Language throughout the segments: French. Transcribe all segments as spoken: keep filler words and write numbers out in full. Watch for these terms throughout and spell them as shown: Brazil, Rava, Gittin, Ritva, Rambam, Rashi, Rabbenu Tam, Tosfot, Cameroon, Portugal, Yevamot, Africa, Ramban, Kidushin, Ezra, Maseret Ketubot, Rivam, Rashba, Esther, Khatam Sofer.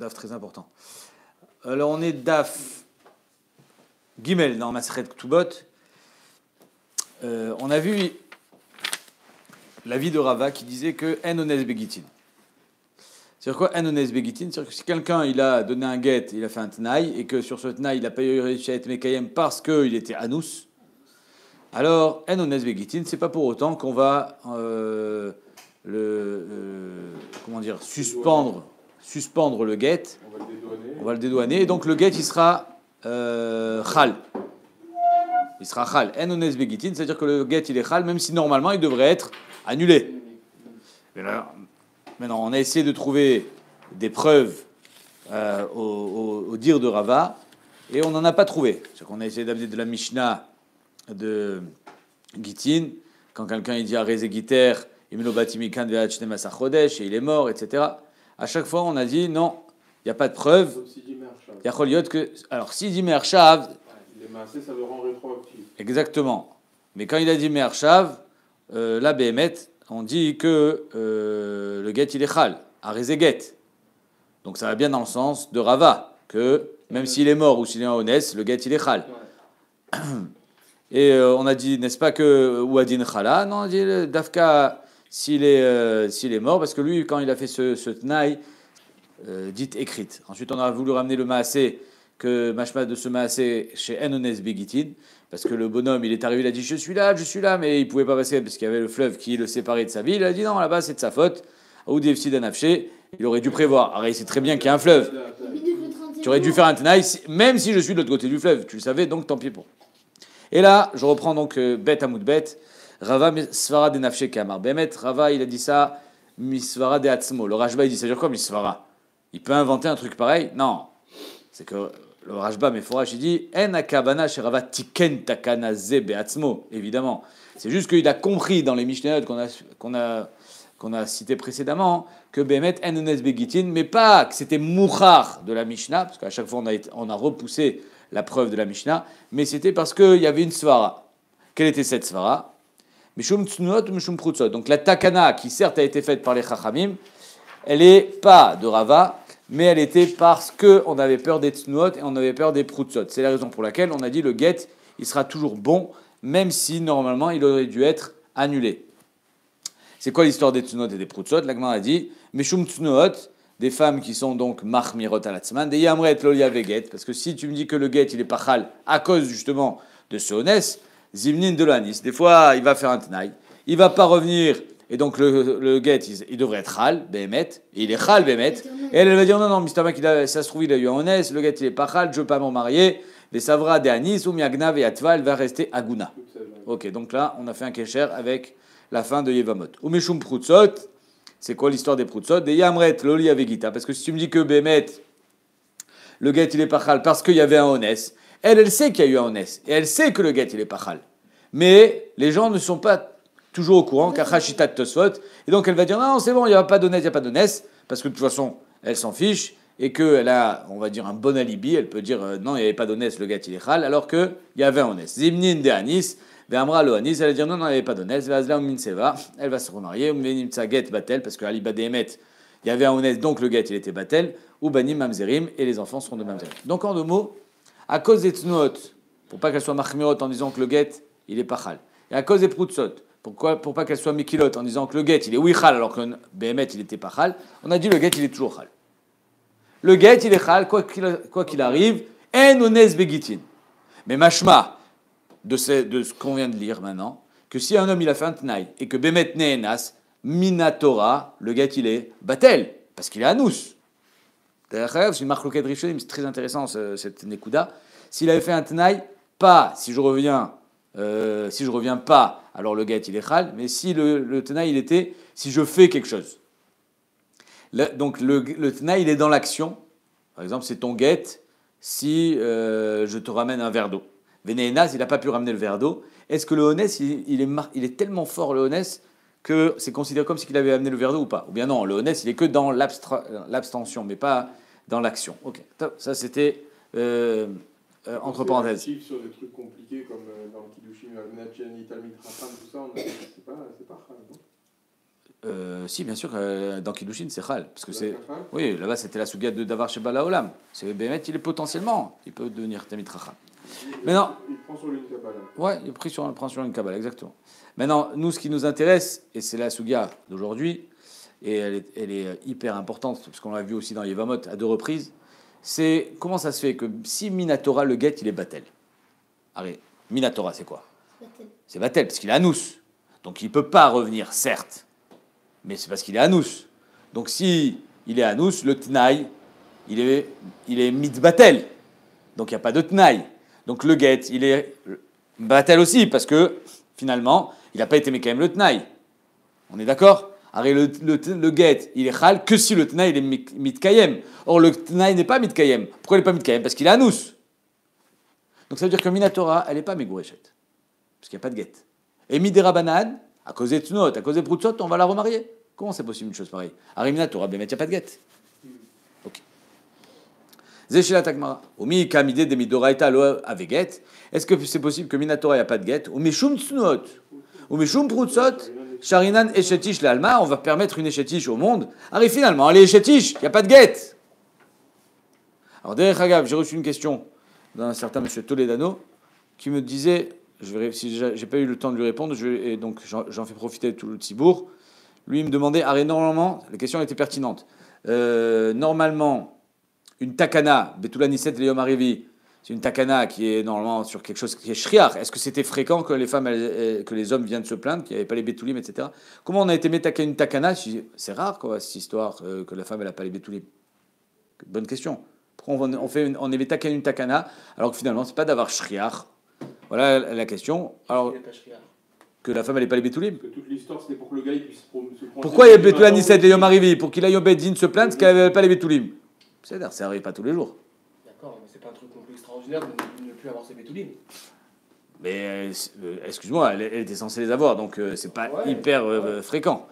Daf très important. Alors on est Daf Gimel dans Maseret Ketubot. Euh, on a vu l'avis de Rava qui disait que en ones begittin. C'est-à-dire quoi en ones begittin? C'est-à-dire que si quelqu'un il a donné un guet, il a fait un tenaï, et que sur ce tenaï il n'a pas eu réussi à être mekayem parce qu'il était anous, alors en ones begittin, c'est pas pour autant qu'on va euh, le euh, comment dire suspendre suspendre le guet. On va le dédouaner. On va le dédouaner et donc le guet il sera euh, khal. Il sera khal. En ones begittin, c'est-à-dire que le guet il est khal, même si normalement il devrait être annulé. Maintenant, on a essayé de trouver des preuves euh, au, au, au dire de Rava, et on n'en a pas trouvé. C'est qu'on a essayé d'amener de la Mishnah de Gittin, quand quelqu'un dit « Arezé Giter, Imno Batimikan de Hachtemas Achodesh » et il est mort, et cetera. À chaque fois, on a dit « Non, il n'y a pas de preuve. » Alors, s'il dit « Mershav » les massés, ça le rend rétroactif. Exactement. Mais quand il a dit « Mershav », Euh, là, Béhémet, on dit que euh, le guet, il est khal, arizé guet. Donc ça va bien dans le sens de Rava, que même s'il est mort ou s'il est en honnête, le guet, il est khal. Ouais. Et euh, on a dit, n'est-ce pas, que Ouadin khala? Non, on dit le, Dafka, s'il est, euh, s'il est mort, parce que lui, quand il a fait ce, ce tenaï, euh, dite écrite. Ensuite, on a voulu ramener le maasé, que Mashma de ce maasé chez Enones Begittin. Parce que le bonhomme, il est arrivé, il a dit « Je suis là, je suis là », mais il ne pouvait pas passer parce qu'il y avait le fleuve qui le séparait de sa ville. Il a dit « Non, là-bas, c'est de sa faute. » Il aurait dû prévoir. Alors, il sait très bien qu'il y a un fleuve. Tu aurais dû faire un tenaille, même si je suis de l'autre côté du fleuve. Tu le savais, donc tant pis pour. Et là, je reprends donc euh, Bet Hamoud Bet. Rava Misvara de Nafshé Kamar. Bémet, Rava, il a dit ça, Misvara de Hatzmo. Le Rashba, il dit « Ça veut dire quoi, Misvara ? Il peut inventer un truc pareil ? Non. C'est que... Le Rashba, mais Forach, il dit En akabana sherava tiken takana ze beatzmo, évidemment. C'est juste qu'il a compris dans les Mishnayot qu'on a, qu'on a, qu'on a cité précédemment que Bémet en ones begittin, mais pas que c'était mouchar de la Mishnah, parce qu'à chaque fois on a, on a repoussé la preuve de la Mishnah, mais c'était parce qu'il y avait une svara. Quelle était cette svara? Mishum tsunuot, mishum prutsot. Donc la takana, qui certes a été faite par les Chachamim, elle n'est pas de Rava, mais elle était parce qu'on avait peur des tnuot et on avait peur des proutsot. C'est la raison pour laquelle on a dit le guet, il sera toujours bon, même si normalement il aurait dû être annulé. C'est quoi l'histoire des tnuot et des proutsot? L'Agman a dit Meshum tnuot, des femmes qui sont donc mahmirot alatzman, des yamret lolia veget, parce que si tu me dis que le guet il est pachal à cause justement de ce honnès, zimnin de l'anis, des fois il va faire un tenaille, il va pas revenir. Et donc le, le guet, il, il devrait être khal, Béhémet, et il est khal, Béhémet. Et elle, elle va dire non, non, Mistama, ça se trouve, il a eu un honnête, le guet, il est pas khal, je veux pas m'en marier. Les savra des anis, ou miagnav et atva, elle va rester aguna. Ok, donc là, on a fait un kécher avec la fin de Yevamot. Ou meshum prutsot, c'est quoi l'histoire des prutsot? Des yamret, loli avegita. Parce que si tu me dis que Béhémet, le guet, il est pas khal parce qu'il y avait un honnête, elle, elle sait qu'il y a eu un honnête. Et elle sait que le guet, il est pas khal. Mais les gens ne sont pas toujours au courant, car Hachita Tosfot. Et donc elle va dire non, non c'est bon, il n'y a pas d'honnête, il n'y a pas d'honnête, parce que de toute façon, elle s'en fiche, et qu'elle a, on va dire, un bon alibi. Elle peut dire euh, non, il n'y avait pas d'honnête, le gâte il est khal, alors qu'il y avait un honnête. Zimnin de Anis, Veamra lo Anis, elle va dire non, non, il n'y avait pas d'honnête, elle va se remarier, Umvenim Tsaget Batel, parce qu'Ali Badémet, il y avait un honnête, donc le gâte il était Batel, ou Banim Mamzerim, et les enfants seront de Mamzerim. Donc en deux mots, à cause des Tnoot, pour pas qu'elle soit Mahmirot en disant que le gâte il est pas khal, et à cause des Proutsot, Pourquoi, pour pas qu'elle soit mikilote en disant que le guet il est oui khal alors que Béhémet il était pas khal, on a dit le guet il est toujours khal. Le guet il est khal quoi qu'il quoi qu'il arrive, en ones begittin. Mais machma de ce, de ce qu'on vient de lire maintenant, que si un homme il a fait un tenaï et que Béhémet nehenas minatora, le guet il est batel parce qu'il est anous. D'ailleurs c'est une marque loquette richonim, c'est très intéressant ce, cette nekuda. S'il avait fait un tenaï, pas si je reviens euh, si je reviens pas alors le guet, il est khal, mais si le, le tenaï, il était, si je fais quelque chose. Le, donc le, le tenaï, il est dans l'action. Par exemple, c'est ton guet si euh, je te ramène un verre d'eau. Vénéhénaz, il n'a pas pu ramener le verre d'eau. Est-ce que le honès, il, il, est mar... il est tellement fort, le honès, que c'est considéré comme si il avait amené le verre d'eau ou pas? Ou bien non, le honès, il est que dans l'abstra... l'abstention, mais pas dans l'action. Ok, top. Ça c'était... Euh... Euh, entre parenthèses. Sur des trucs compliqués comme euh, dans le Kidushin, la Natchan, Italmit, Rafam, tout ça, on a... c'est pas, c'est pas khal. Euh, si, bien sûr, euh, dans Kidushin, c'est Khal. Parce que c'est... Oui, là-bas, c'était la Souga de Davar Sheba Laolam. C'est Bémet, il est potentiellement. Il peut devenir Tamit Racha. Maintenant. Il prend sur l'une Kabbalah. Oui, il prend sur, sur l'une Kabbalah, exactement. Maintenant, nous, ce qui nous intéresse, et c'est la Souga d'aujourd'hui, et elle est, elle est hyper importante, parce qu'on l'a vu aussi dans Yevamot à deux reprises, c'est comment ça se fait que si Minatora, le guet, il est Batel. Arrête. Minatora, c'est quoi? Batel. C'est Batel, parce qu'il est Anous. Donc il ne peut pas revenir, certes. Mais c'est parce qu'il est Anous. Donc si il est Anous, le Tnaï, il est, il est mitbatel. Donc il n'y a pas de Tnaï. Donc le get, il est batel aussi, parce que finalement, il n'a pas été mekahem le Tnaï. On est d'accord? Arrête, le, le, le get, il est Khal que si le Tnaï, il est mitkayem. Or le Tnaï n'est pas mitkayem. Pourquoi il n'est pas mitkayem? Parce qu'il est Anous. Donc ça veut dire que Minatora, elle n'est pas Megourechet. Parce qu'il n'y a pas de get. Et Midérabanan, à cause des Tnoot, à cause des Proutsot, on va la remarier. Comment c'est possible une chose pareille? Arimina, tu auras bien mettre, il n'y a pas de guette. Ok. Zéchila Takmara. Omi Kamide de Midoraïta lo aveguette. Est-ce que c'est possible que Minatora, il n'y a pas de guette? Omi Shum Tnoot. Omi Shum Proutsot. Sharinan Echetish l'Alma. On va permettre une Echetish au monde. Arrive finalement, allez Echetish, il n'y a pas de guette. Alors, derrière Hagav, j'ai reçu une question d'un certain monsieur Toledano qui me disait. Je vais, si j'ai pas eu le temps de lui répondre, je, et donc j'en, j'en fais profiter tout le Tibourg. Lui, il me demandait, arrête, normalement, la question était pertinente. Euh, normalement, une takana, Betula Nisset et Yom Harivi, c'est une takana qui est normalement sur quelque chose qui est shriar. Est-ce que c'était fréquent que les femmes, elles, que les hommes viennent se plaindre, qu'il n'y avait pas les Betulim, et cetera. Comment on a été métaqué une takana? C'est rare, quoi, cette histoire, euh, que la femme, elle n'a pas les Betulim. Bonne question. Pourquoi on, on, fait une, on est métaqué une takana, alors que finalement, c'est pas d'avoir shriar? Voilà la question. Alors, que la femme, elle n'est pas les Bétoulim. Que toute l'histoire, c'était pour que le gars il puisse se prendre. Pourquoi il y a Bétoula Nisset et Yom Harivi? Pour qu'il aille au Bédine se plaindre parce qu'elle n'avait pas les Bétoulim. C'est-à-dire, ça n'arrive pas tous les jours. D'accord, mais c'est pas un truc non plus extraordinaire de ne plus avoir ces Bétoulim. Mais, euh, excuse-moi, elle, elle était censée les avoir, donc euh, c'est pas ouais, hyper euh, ouais. fréquent.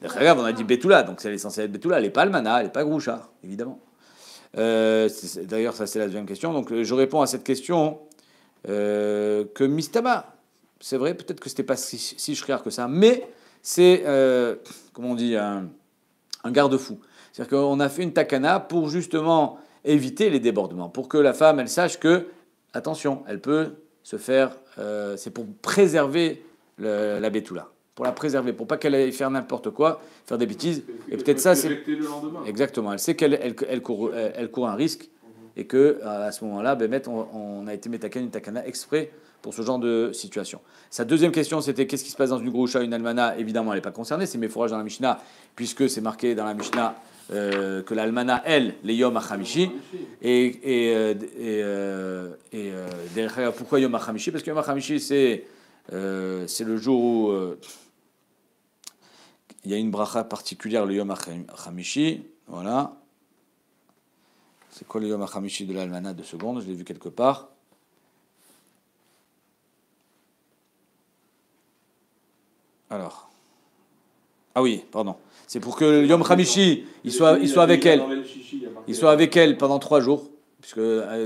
Regarde, on a dit Bétoula, donc elle est censée être Bétoula. Elle n'est pas Almana, elle n'est pas Groucha, évidemment. Euh, c'est, d'ailleurs, ça, c'est la deuxième question. Donc, je réponds à cette question. Euh, que Mistaba, c'est vrai, peut-être que c'était pas si, si shriar que ça, mais c'est, euh, comment on dit, un, un garde-fou. C'est-à-dire qu'on a fait une takana pour justement éviter les débordements, pour que la femme, elle sache que, attention, elle peut se faire, euh, c'est pour préserver le, la bétoula, pour la préserver, pour pas qu'elle aille faire n'importe quoi, faire des bêtises, et peut-être ça, c'est... Exactement, elle sait qu'elle elle, elle court, elle, elle court un risque. Et qu'à ce moment-là, Bémet, on, on a été métakan, une takana exprès pour ce genre de situation. Sa deuxième question, c'était qu'est-ce qui se passe dans une groucha, une almana? Évidemment, elle n'est pas concernée, c'est mes fourrages dans la Mishnah, puisque c'est marqué dans la Mishnah euh, que l'almana, elle, les Yom HaChamishi. Et, et, euh, et, euh, et euh, pourquoi Yom HaChamishi? Parce que Yom HaChamishi, c'est, euh, c'est le jour où euh, il y a une bracha particulière, le Yom HaChamishi. Voilà. C'est quoi le Yom HaChamishi de l'Almana? Deux secondes, je l'ai vu quelque part. Alors. Ah oui, pardon. C'est pour que le Yom HaChamishi, il soit, il soit avec elle. Il soit avec elle pendant trois jours. Puisque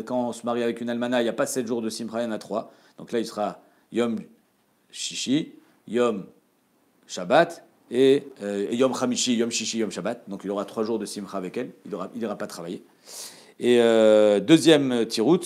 quand on se marie avec une Almana, il n'y a pas sept jours de Simcha, il y en a trois. Donc là, il sera Yom Shishi, Yom Shabbat. Et, euh, et Yom Hamishi, Yom Shishi, Yom Shabbat. Donc il aura trois jours de Simcha avec elle. Il n'ira il aura pas travailler. Et euh, deuxième tirout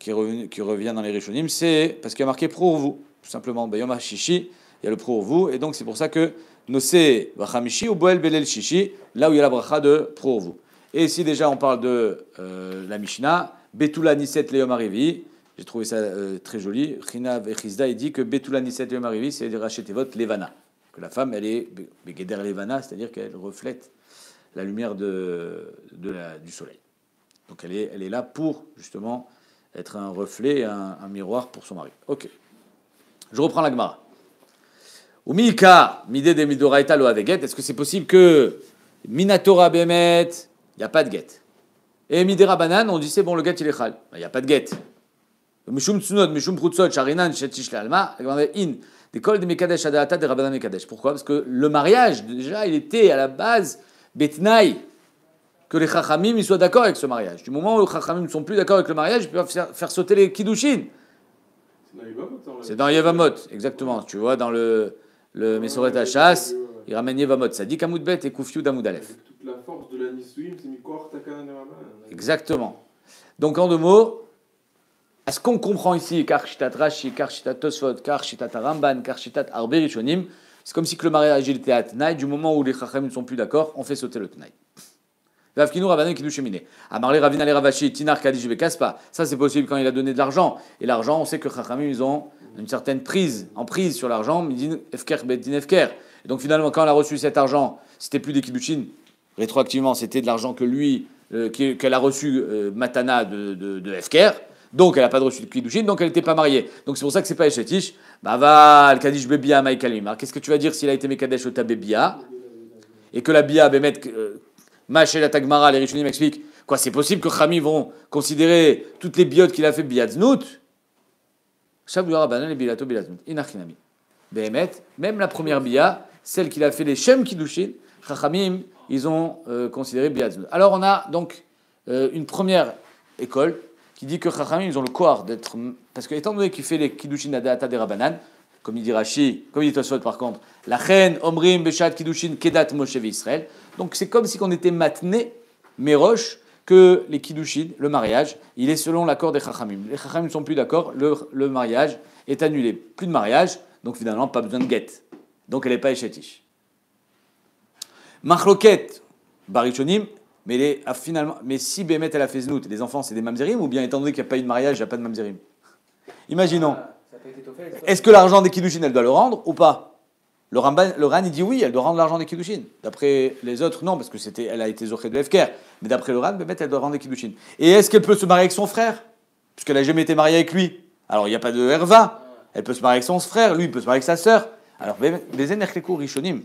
qui, qui revient dans les Rishonim, c'est parce qu'il y a marqué Pro Urvu. Tout simplement, Yom HaChamishi, il y a le Pro Urvu. Et donc c'est pour ça que Nosé Vachamishi ou Boel Belel Shishi, là où il y a la bracha de Pro Urvu. Et si déjà on parle de euh, la Mishnah, Betula Nisset le Yom Harivi, j'ai trouvé ça euh, très joli. Rinav Echizda, il dit que Betula Nisset le Yom Harivi, c'est de racheter votre Levana. Que la femme, elle est Begeder Levana, c'est-à-dire qu'elle reflète la lumière de, de la, du soleil. Donc elle est, elle est là pour, justement, être un reflet, un, un miroir pour son mari. Ok. Je reprends la Gemara. Umika, Mide de Midoraita lo aveget. Est-ce que c'est possible que Minatora Bemet, il n'y a pas de guette? Et Midera Banan, on dit c'est bon, le guette, il est khal. Il n'y a pas de guette. Mishum Tsunod, Mishum Prutsot, Sharinan, Shetish l'Alma, in. L'école de Mekadesh Adata de Rabbanan Mekadesh. Pourquoi? Parce que le mariage, déjà, il était à la base Betnaï, que les Chachamim soient d'accord avec ce mariage. Du moment où les Chachamim ne sont plus d'accord avec le mariage, ils peuvent faire, faire sauter les Kiddushin. C'est dans Yevamot, exactement. Tu vois, dans le, le Mesoret Hachas, Il ramène Yevamot. Ça dit Kamoudbet et Koufiou d'Amoudalef. Toute la force de la Nisouim, c'est Mikor Takanan Raman. Exactement. Donc en deux mots, à ce qu'on comprend ici, Karchitat Rashi, Karchitat Tosfot, Karchitat Ramban, Karchitat Arberichonim, c'est comme si que le mariage était à Tnaï, du moment où les Chachem ne sont plus d'accord, on fait sauter le Tnaï. Vavkinou Rabanan Kidushin. Amarle Ravina le Ravashi, Tinar Kadij Bekaspa. Ça c'est possible quand il a donné de l'argent. Et l'argent, on sait que Chachem, ils ont une certaine prise, emprise sur l'argent, Midin Efker Bedin Efker. Et donc finalement, quand elle a reçu cet argent, c'était plus des Kidushin. Rétroactivement, c'était de l'argent que lui, euh, qu'elle a reçu euh, Matana de, de, de Efker. Donc, elle n'a pas de reçu de Kidushin, donc elle n'était pas mariée. Donc, c'est pour ça que c'est pas Eshetish. Bah, va, al Kadish Bebia, Maïkalimar. Qu'est-ce que tu vas dire s'il a été Mekadesh Ota Bebia et que la Bia, Bemet, Machel Atagmara, les Rishonim m'expliquent quoi, c'est possible que Khami vont considérer toutes les biotes qu'il a fait Biadznout Shabouara Banan et Bilato Biadznout. Inachinami. Bemet, même la première Bia, celle qu'il a fait les Shem Kidushin, Chachamim, ils ont euh, considéré Biadznout. Alors, on a donc euh, une première école qui dit que Chachamim, ils ont le koar d'être... Parce que, étant donné qu'il fait les Kiddushin Adata des Rabanan, comme il dit Rashi, comme il dit Tosfot par contre, la chen, omrim, bechat, Kiddushin, kedat, moshev, Israël. Donc c'est comme si on était matné, meroche, que les Kiddushin, le mariage, il est selon l'accord des Chachamim. Les Chachamim ne sont plus d'accord, le, le mariage est annulé. Plus de mariage, donc finalement, pas besoin de get. Donc elle n'est pas échetiche. Machloket, barichonim. Mais, les, ah, finalement, mais si Bémet elle a fait Znout, les enfants c'est des mamzerim ou bien étant donné qu'il n'y a pas eu de mariage, il n'y a pas de mamzerim? Imaginons. Est-ce que l'argent des Kiddushin elle doit le rendre ou pas? Le Ramban, le Ran il dit oui, elle doit rendre l'argent des Kiddushin. D'après les autres, non, parce que c'était, elle a été Zoché de l'Efker. Mais d'après le Ran, Bémet elle doit rendre des Kiddushin. Et est-ce qu'elle peut se marier avec son frère? Puisqu'elle n'a jamais été mariée avec lui. Alors il n'y a pas de Herva. Elle peut se marier avec son frère, lui il peut se marier avec sa sœur. Alors Bézen Erklekou Rishonim.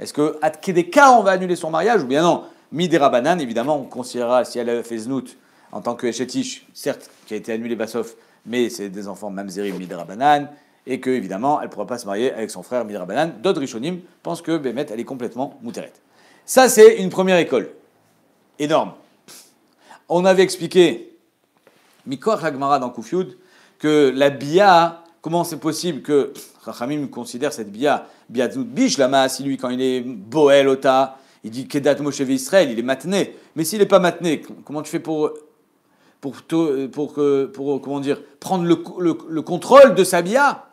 Est-ce que à Kedeka on va annuler son mariage ou bien non? Midera Banane, évidemment, on considérera si elle a fait Znout en tant que Eshetish, certes, qui a été annulé Bassof, mais c'est des enfants Mamzerim Midera Banane, et que, évidemment, elle ne pourra pas se marier avec son frère Midera Banane. D'autres Rishonim pensent que Bémet, elle est complètement Mouteret. Ça, c'est une première école. Énorme. On avait expliqué, Mikor Hagmara dans Koufioud, que la Bia, comment c'est possible que Chachamim considère cette Bia, Bia Znout Bish, Lama, si lui, quand il est Boel, Ota, il dit Kedat Moshev Israël, il est matné. Mais s'il n'est pas matné, comment tu fais pour, pour, pour, pour, pour comment dire, prendre le, le, le contrôle de sa bia?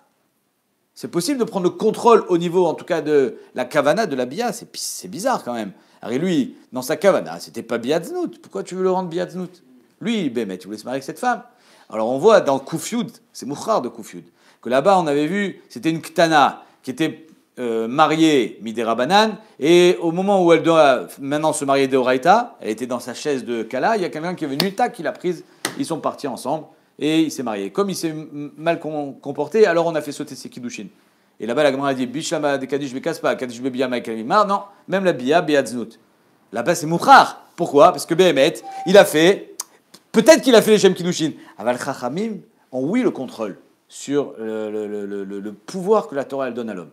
C'est possible de prendre le contrôle au niveau, en tout cas, de la kavana de la bia. C'est, c'est bizarre quand même. Alors et lui, dans sa kavana, c'était pas Bia Znout. Pourquoi tu veux le rendre Bia Znout? Lui, ben, mais tu voulais se marier avec cette femme. Alors on voit dans Koufioud, c'est Mouchar de Koufioud, que là-bas on avait vu, c'était une Ktana qui était... Euh, mariée Midera Banane, et au moment où elle doit maintenant se marier d'Oraïta, elle était dans sa chaise de Kala, il y a quelqu'un qui est venu, tac, il l'a prise, ils sont partis ensemble, et il s'est marié. Comme il s'est mal comporté, alors on a fait sauter ses Kiddushin. Et là-bas, la Gemara a dit, Bishlama de Kadish be Kaspa, Kadish be Bia Maïkalimar, non, même la Bia, Bia Znout. Là-bas, c'est Mouchar. Pourquoi? Parce que Béhémet, il a fait, peut-être qu'il a fait les Shem Kiddushin. Aval Chachamim ont, oui, le contrôle sur le, le, le, le, le pouvoir que la Torah, elle donne à l'homme.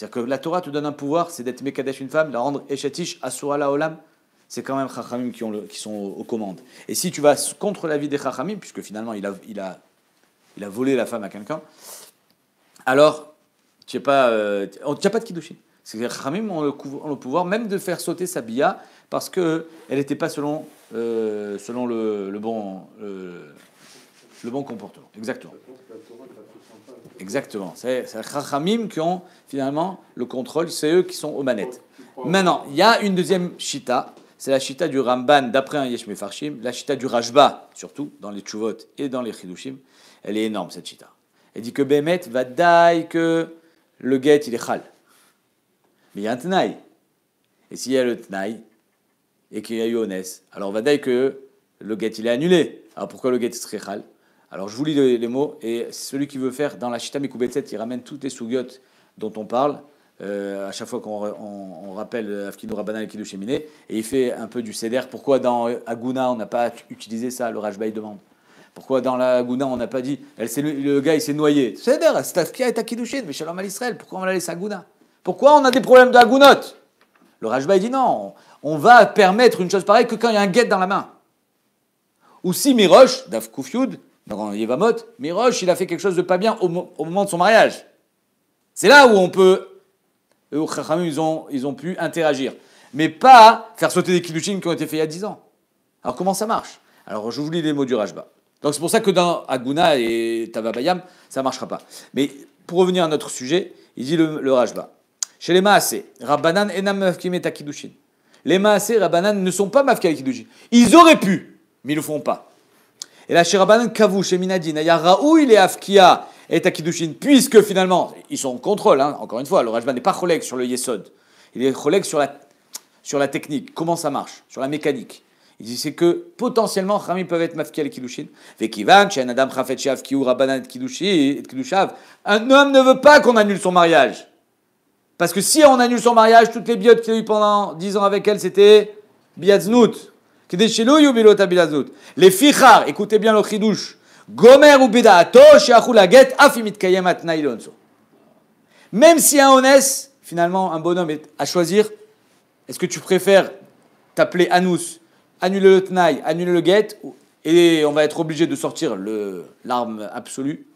C'est-à-dire que la Torah te donne un pouvoir, c'est d'être Mekadesh une femme, de la rendre Eshetish, Asura la Olam. C'est quand même Chachamim qui, ont le, qui sont aux commandes. Et si tu vas contre l'avis des Chachamim, puisque finalement il a, il, a, il a volé la femme à quelqu'un, alors tu n'as pas, euh, pas de Kiddushin. C'est que les Chachamim ont le, ont le pouvoir même de faire sauter sa bia parce qu'elle n'était pas selon, euh, selon le, le, bon, euh, le bon comportement. Exactement. Exactement, c'est les Chachamim qui ont finalement le contrôle, c'est eux qui sont aux manettes. Maintenant, il y a une deuxième shita, c'est la shita du Ramban d'après un Yesh Mefarshim, la shita du Rashba, surtout dans les Tshuvot et dans les Chidushim. Elle est énorme cette shita. Elle dit que Bémet va daï que le get il est chal. Mais il y a un Tnaï. Et s'il y a le Tnaï et qu'il y a eu Honès, alors va daï que le get il est annulé. Alors pourquoi le get serait chal? Alors, je vous lis les mots, et celui qui veut faire, dans la Shita Mikoubetset, il ramène toutes les sougiotes dont on parle, euh, à chaque fois qu'on on, on rappelle Afkinou Rabanan et Kiddushéminé, et il fait un peu du Seder. Pourquoi dans Aguna, on n'a pas utilisé ça, le Rajbaï demande? Pourquoi dans la Aguna, on n'a pas dit, elle, c'est, le gars, il s'est noyé? Seder, Stafkia est à Kiddushin, mais Shalom à l'Israël, pourquoi on l'a laissé à Aguna? Pourquoi on a des problèmes de Agunot? Le Rajbaï dit non, on va permettre une chose pareille que quand il y a un guet dans la main. Ou si Mirosh, Daf Koufioud, dans Yevamot, Mirosh, il a fait quelque chose de pas bien au, mo- au moment de son mariage. C'est là où on peut Eux, Chachamim, ils ont, ils ont pu interagir. Mais pas faire sauter des Kidushin qui ont été faits il y a dix ans. Alors comment ça marche? Alors je vous lis les mots du Rashba. Donc c'est pour ça que dans Aguna et Tavabayam, ça ne marchera pas. Mais pour revenir à notre sujet, il dit le, le Rashba. Chez les Maasé, Rabbanan enam mafkimeta Kidushin. Les Maasé, Rabbanan ne sont pas mafka Kidushin. Ils auraient pu, mais ils ne le font pas. Et là, chez Rabbanan, Kavu, chez Minadin, Ayaraou, il est Afkia et Takidushin, puisque finalement, ils sont en contrôle, hein, encore une fois, le Rashba n'est pas cholègue sur le Yesod, il est cholègue sur la, sur la technique, comment ça marche, sur la mécanique. Il dit c'est que potentiellement, Khamim peuvent être Mafkia et Kidushin. Vekivan, chez Adam Khafet Shav, Kiou, Rabbanan et Kidushav, un homme ne veut pas qu'on annule son mariage. Parce que si on annule son mariage, toutes les biotes qu'il a eues pendant dix ans avec elle, c'était Biadznout. Les fichar, écoutez bien le chidouche. Gomer ou bidaato, shiachulaget, afimit kayemat nailonso. Même si un honnête, finalement, un bonhomme est à choisir, est-ce que tu préfères t'appeler Anous, annuler le tnaï, annuler le get, et on va être obligé de sortir le, l'arme absolue,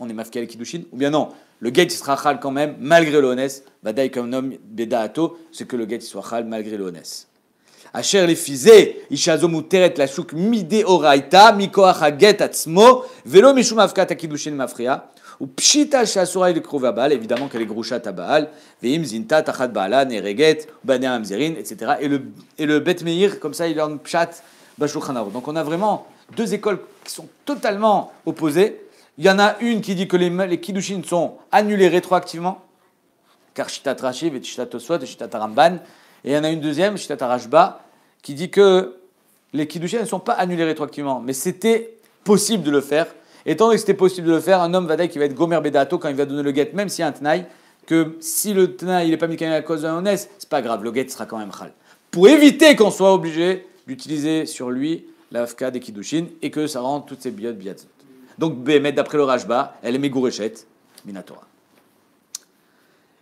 on est mafkel kidushin, ou bien non, le get il sera chal quand même, malgré le honnête, badaï comme homme bidaato, c'est que le get il soit chal malgré le honnête. Asher les fizé, ishazomu teret la souk mide oraita, mikoach haget atzmo, velo mishum avkat akidushin mafria, ou pshita shasura il krova baal, évidemment qu'elle est grouchat à Baal, veim zinta tachat baala, nereget, bané amzerin, et cetera. Et le, et le bet meir, comme ça, il en pshat, bashouchanaro. Donc on a vraiment deux écoles qui sont totalement opposées. Il y en a une qui dit que les, les kidushin sont annulés rétroactivement, car shitat Rashi, shitat Tosfot, shitat Ramban. Et il y en a une deuxième, Shitat Rashba, qui dit que les Kidushin ne sont pas annulés rétroactivement. Mais c'était possible de le faire. Étant donné que c'était possible de le faire, un homme vadaï qui va être Gomer Bedato quand il va donner le guet, même s'il y a un Tnaï, que si le Tnaï n'est pas mis à cause d'un honnête, ce n'est pas grave, le guet sera quand même Khal. Pour éviter qu'on soit obligé d'utiliser sur lui l'Afka des Kidushin et que ça rende toutes ces biotes biatzot. Donc, Bémet, d'après le Rashba, elle est Megourechet, Minatora.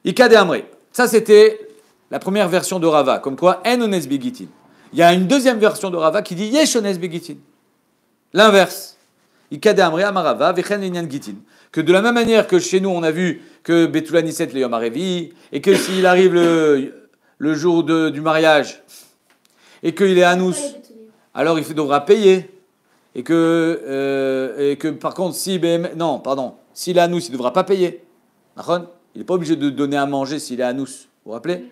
Ikade Amre. Ça, c'était la première version de Rava, comme quoi en ones begittin. Il y a une deuxième version de Rava qui dit yesh ones begittin. L'inverse. Ikade amre amarava vechen inyan gittin. Que de la même manière que chez nous on a vu que Betulanisset le yom harevi et que s'il arrive le, le jour de, du mariage et qu'il est anous, alors il devra payer et que euh, et que par contre si B M, non pardon s'il est anous il ne devra pas payer. Il n'est pas obligé de donner à manger s'il est anous. Vous vous rappelez?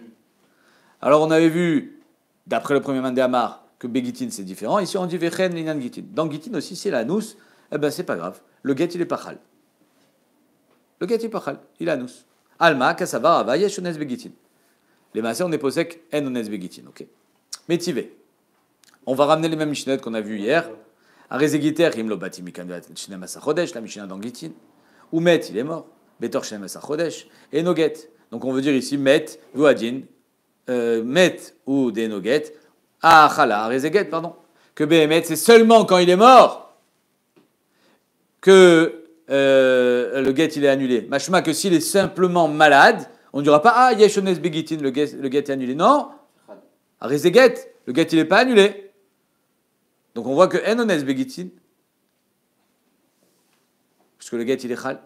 Alors on avait vu, d'après le premier mandé Amar, que Begittin c'est différent. Ici on dit Vechen Linan Gittin. Dans Gittin aussi, c'est l'anus. Eh bien c'est pas grave. Le get il est pachal. Le get il est pachal. Il est anus. Alma, Kassava, Rava, Yeshones Begittin. Les massés, on est posek, Enones Begittin. Ok. Métivé. On va ramener les mêmes Mishnayot qu'on a vu hier. Arezegiter, Himlo Batimikan Shinem Asachodesh, la Mishnah dans Gittin. Ou Met, il est mort. Betor Shinem Asachodesh. Et no get. Donc on veut dire ici Met, Voadin. Euh, met ou des noguettes, ah chala, rezeget, pardon, que Béhémet, c'est seulement quand il est mort que euh, le guet il est annulé. Machma que s'il est simplement malade, on ne dira pas ah yeshones begitin, le guet le est annulé. Non, ah rezeget, le guet il n'est pas annulé. Donc on voit que enones begitin, puisque le guet il est chal.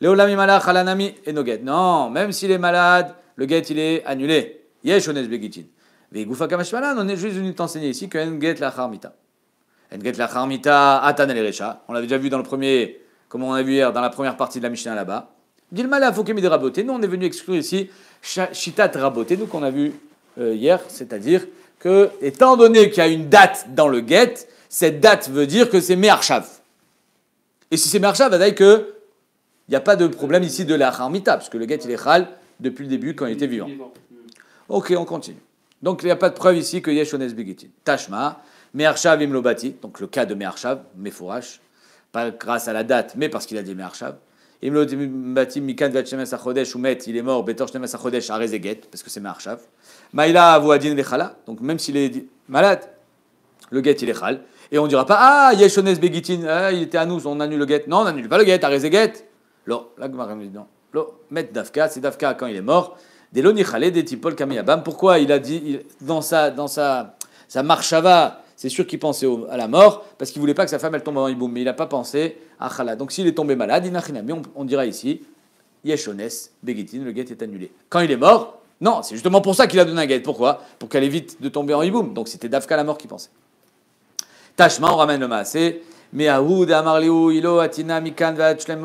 Leolami malach halanami enoguet. Non, même s'il est malade, le get il est annulé. Yesh ones begitin. Veigoufa kamashmalan, on est juste venu t'enseigner ici que en get la charmita. En get la charmita atan el recha. On l'avait déjà vu dans le premier, comme on a vu hier, dans la première partie de la Mishnah là-bas. Dilma la fokemi de raboté. Nous on est venu exclure ici shitat raboté, nous qu'on a vu euh, hier, c'est-à-dire que étant donné qu'il y a une date dans le get, cette date veut dire que c'est me'archav. Et si c'est me'archav, va dire que il n'y a pas de problème ici de la charmita, parce que le get il est chal depuis le début, quand il était vivant. Ok, on continue. Donc, il n'y a pas de preuve ici que Yeshones Begitin. Tashma, Me'archav Imlobati, donc le cas de Me'archav, Mefourash, pas grâce à la date, mais parce qu'il a dit Me'archav. Imlobati, Mikan Vatchemes Achodesh, ou Met, il est mort, Betor Chemes Achodesh, Arezeget, parce que c'est Me'archav. Maïla Avouadin Lechala, donc même s'il est malade, le get il est chal. Et on ne dira pas, ah, Yeshones Begitin, ah, il était à nous, on annule le get. Non, on n'annule pas le get, Arezeget. L'or, la Gemara me dit non. Met Davka, c'est Davka quand il est mort. Des Lonichale, des Tipol Kamiyabam. Pourquoi il a dit, il, dans sa, dans sa, sa marchava, c'est sûr qu'il pensait au, à la mort, parce qu'il ne voulait pas que sa femme elle tombe avant Iboum, mais il n'a pas pensé à Khala. Donc s'il est tombé malade, Inachinami, on, on dira ici, Yeshones Begitin, le guet est annulé. Quand il est mort, non, c'est justement pour ça qu'il a donné un guet. Pourquoi? Pour qu'elle évite de tomber en hiboum. Donc c'était Davka la mort qui pensait. Tashma, on ramène le maasé. Meahoud, Amarliou, Ilo, Atina, Mikan,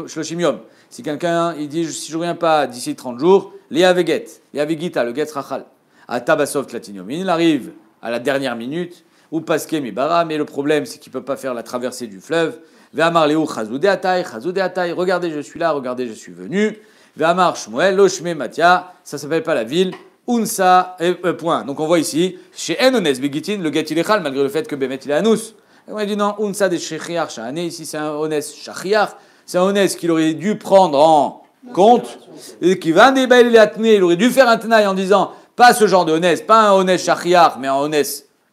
Shloshimium. Si quelqu'un, il dit, si je ne reviens pas d'ici trente jours, Léa Veget, Léa Vegita, le guet Rachal. À Tabasov, Tlatinium. Il arrive à la dernière minute, ou Paske, Mibara, mais le problème, c'est qu'il ne peut pas faire la traversée du fleuve. Ve'amar Léou, Chazoudé Ataï, Chazoudé Ataï, regardez, je suis là, regardez, je suis venu. Ve'amar Shmuel, Loshme Matia, ça ne s'appelle pas la ville. Unsa, point. Donc on voit ici, chez Enones Begitin, le guet il est Chal, malgré le fait que Bémet il est Anous. On a dit non, Unsa des Shechiar Shahané, ici c'est un Ones Shachiar, c'est un Ones qu'il aurait dû prendre en compte, et qui va déballer les Atnés, il aurait dû faire un tenaille en disant, pas ce genre de Ones, pas un Ones Shachiar, mais un Ones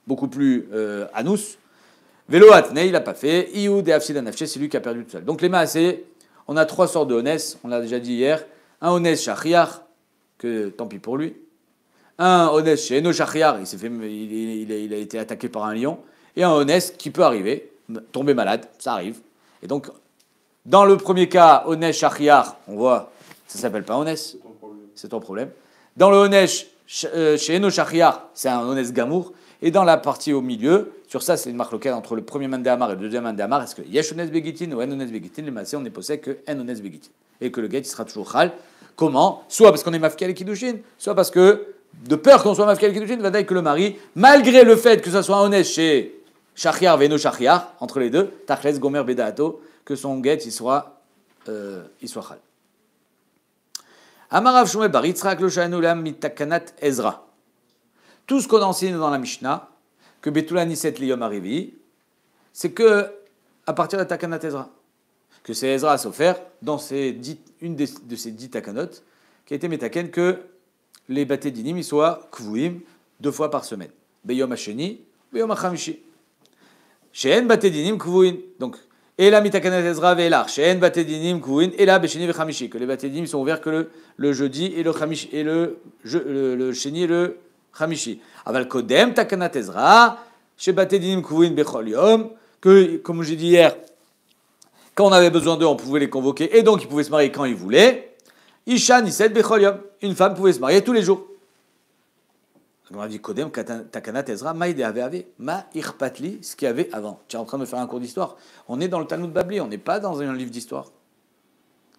beaucoup plus euh, Anous. Vélo Atnei, il n'a pas fait. Iou de Hafsid Anafché, c'est lui qui a perdu tout seul. Donc les Maasé, on a trois sortes de Honès, on l'a déjà dit hier. Un Honès Shachriar, que tant pis pour lui. Un Honès chez Eno Shachriar, il, s'est fait, il, il, il a été attaqué par un lion. Et un Honès qui peut arriver, tomber malade, ça arrive. Et donc, dans le premier cas, Honès Shachriar, on voit, ça ne s'appelle pas Honès. C'est ton problème. Dans le Honès chez Eno Shachriar, c'est un Honès Gamour. Et dans la partie au milieu, sur ça, c'est une marque locale entre le premier mandamar et le deuxième mandamar. Est-ce que Yesh Ones Begitin ou En Ones Begitin, les massés, on n'est posé que En Ones Begitin. Et que le guet, il sera toujours Khal. Comment? Soit parce qu'on est Mafkel et Kidushin, soit parce que, de peur qu'on soit Mafkel et Kidushin, va dire que le mari, malgré le fait que ça soit Ones chez Shachriar, Veno Shachriar, entre les deux, Tachles, Gomer, Bedato, que son guet, il soit euh, Khal. Amarav Shomé Bar Yitzhak, le Shahanolam, Mitakanat, Ezra. Tout ce qu'on enseigne dans la Mishnah, que Betulaniset Liyom Arivi, c'est que, à partir de la Takanat Ezra, que c'est Ezra Sofer, dans ses dix, une des, de ces dix Takanot, qui a été métaken que les Baté Dinim, ils soient Kvouim, deux fois par semaine. Beyom Hasheni, Beyom Hachamishi. Shehen Baté Dinim Kvouim. Donc, Ela Mitakanat Ezra Velar, Shehen Baté Dinim Kvouim, Ela Besheni Vechamishi. Que les Baté Dinim sont ouverts que le, le jeudi et le Chamishi, et le, je, le, le Sheni et le Chamishi. Aval Kodem, Takanat Ezra, Shebate Dinim Kuvin Bechol Yom, que, comme j'ai dit hier, quand on avait besoin d'eux, on pouvait les convoquer, et donc ils pouvaient se marier quand ils voulaient. Isha Niset Bechol Yom, une femme pouvait se marier tous les jours. On a dit Kodem, Takanat Ezra, Maïde Ave Ave, Ma Irpatli, ce qu'il y avait avant. Tu es en train de me faire un cours d'histoire. On est dans le Talmud Babli, on n'est pas dans un livre d'histoire.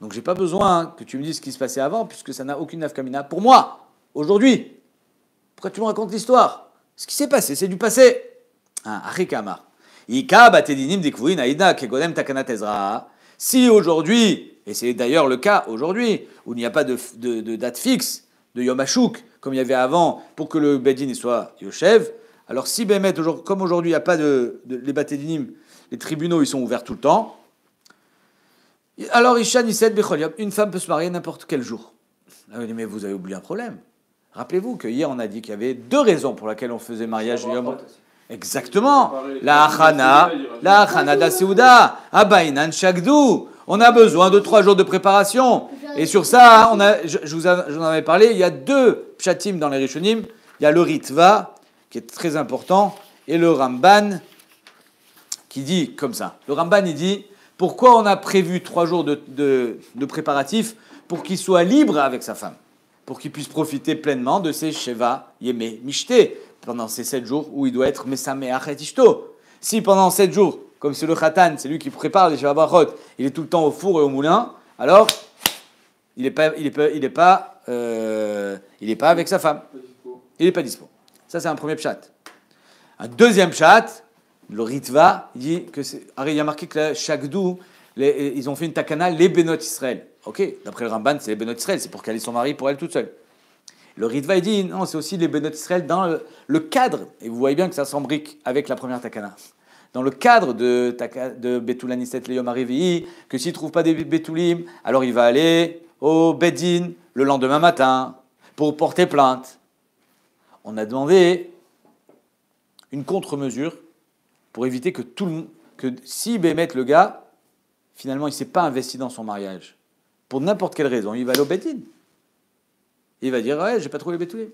Donc j'ai pas besoin que tu me dises ce qui se passait avant, puisque ça n'a aucune nafkamina pour moi, aujourd'hui. Pourquoi tu me racontes l'histoire? Ce qui s'est passé, c'est du passé. Si aujourd'hui, et c'est d'ailleurs le cas aujourd'hui, où il n'y a pas de, de, de date fixe de Yom Hashuk, comme il y avait avant, pour que le Bedin soit Yoshev, alors si Bémet, comme aujourd'hui, il n'y a pas de, de les Baté Dinim, les tribunaux, ils sont ouverts tout le temps, alors Isha Niset Bechol Yom, une femme peut se marier n'importe quel jour. Alors, mais vous avez oublié un problème. Rappelez-vous que hier on a dit qu'il y avait deux raisons pour lesquelles on faisait mariage Yom. Exactement. La Achana, la Achana da Seouda, Abaynan Shakdou. On a besoin de trois jours de préparation. Et sur ça, on a, je, je vous en je avais parlé, il y a deux pshatim dans les Rishonim. Il y a le Ritva, qui est très important, et le Ramban, qui dit comme ça. Le Ramban, il dit, pourquoi on a prévu trois jours de, de, de préparatifs pour qu'il soit libre avec sa femme, pour qu'il puisse profiter pleinement de ses Sheva Yeme Mishté pendant ces sept jours où il doit être Mesameh Achet Ishto. Si pendant sept jours, comme c'est le Khatan, c'est lui qui prépare les Sheva Barachot, il est tout le temps au four et au moulin, alors il n'est pas, il est pas, il est pas, euh, il est pas avec sa femme. Il n'est pas dispo. Ça, c'est un premier pshat. Un deuxième pshat, le Ritva, il dit que c'est. Il y a marqué que chaque doux, les, ils ont fait une takana, les Benot Israël. Ok, d'après le Ramban, c'est les Benot Israël, c'est pour qu'elle ait son mari pour elle toute seule. Le Ritva, il dit, non, c'est aussi les Benot Israël dans le, le cadre, et vous voyez bien que ça s'embrique avec la première takana, dans le cadre de, de Betulanisset Leyom Arivi, que s'il ne trouve pas des Betulim, alors il va aller au Bedin le lendemain matin pour porter plainte. On a demandé une contre-mesure pour éviter que tout le monde, que si Bémet le gars, finalement, il ne s'est pas investi dans son mariage, pour n'importe quelle raison, il va aller au Bedin. Il va dire, ouais, j'ai pas trouvé les Betoulim.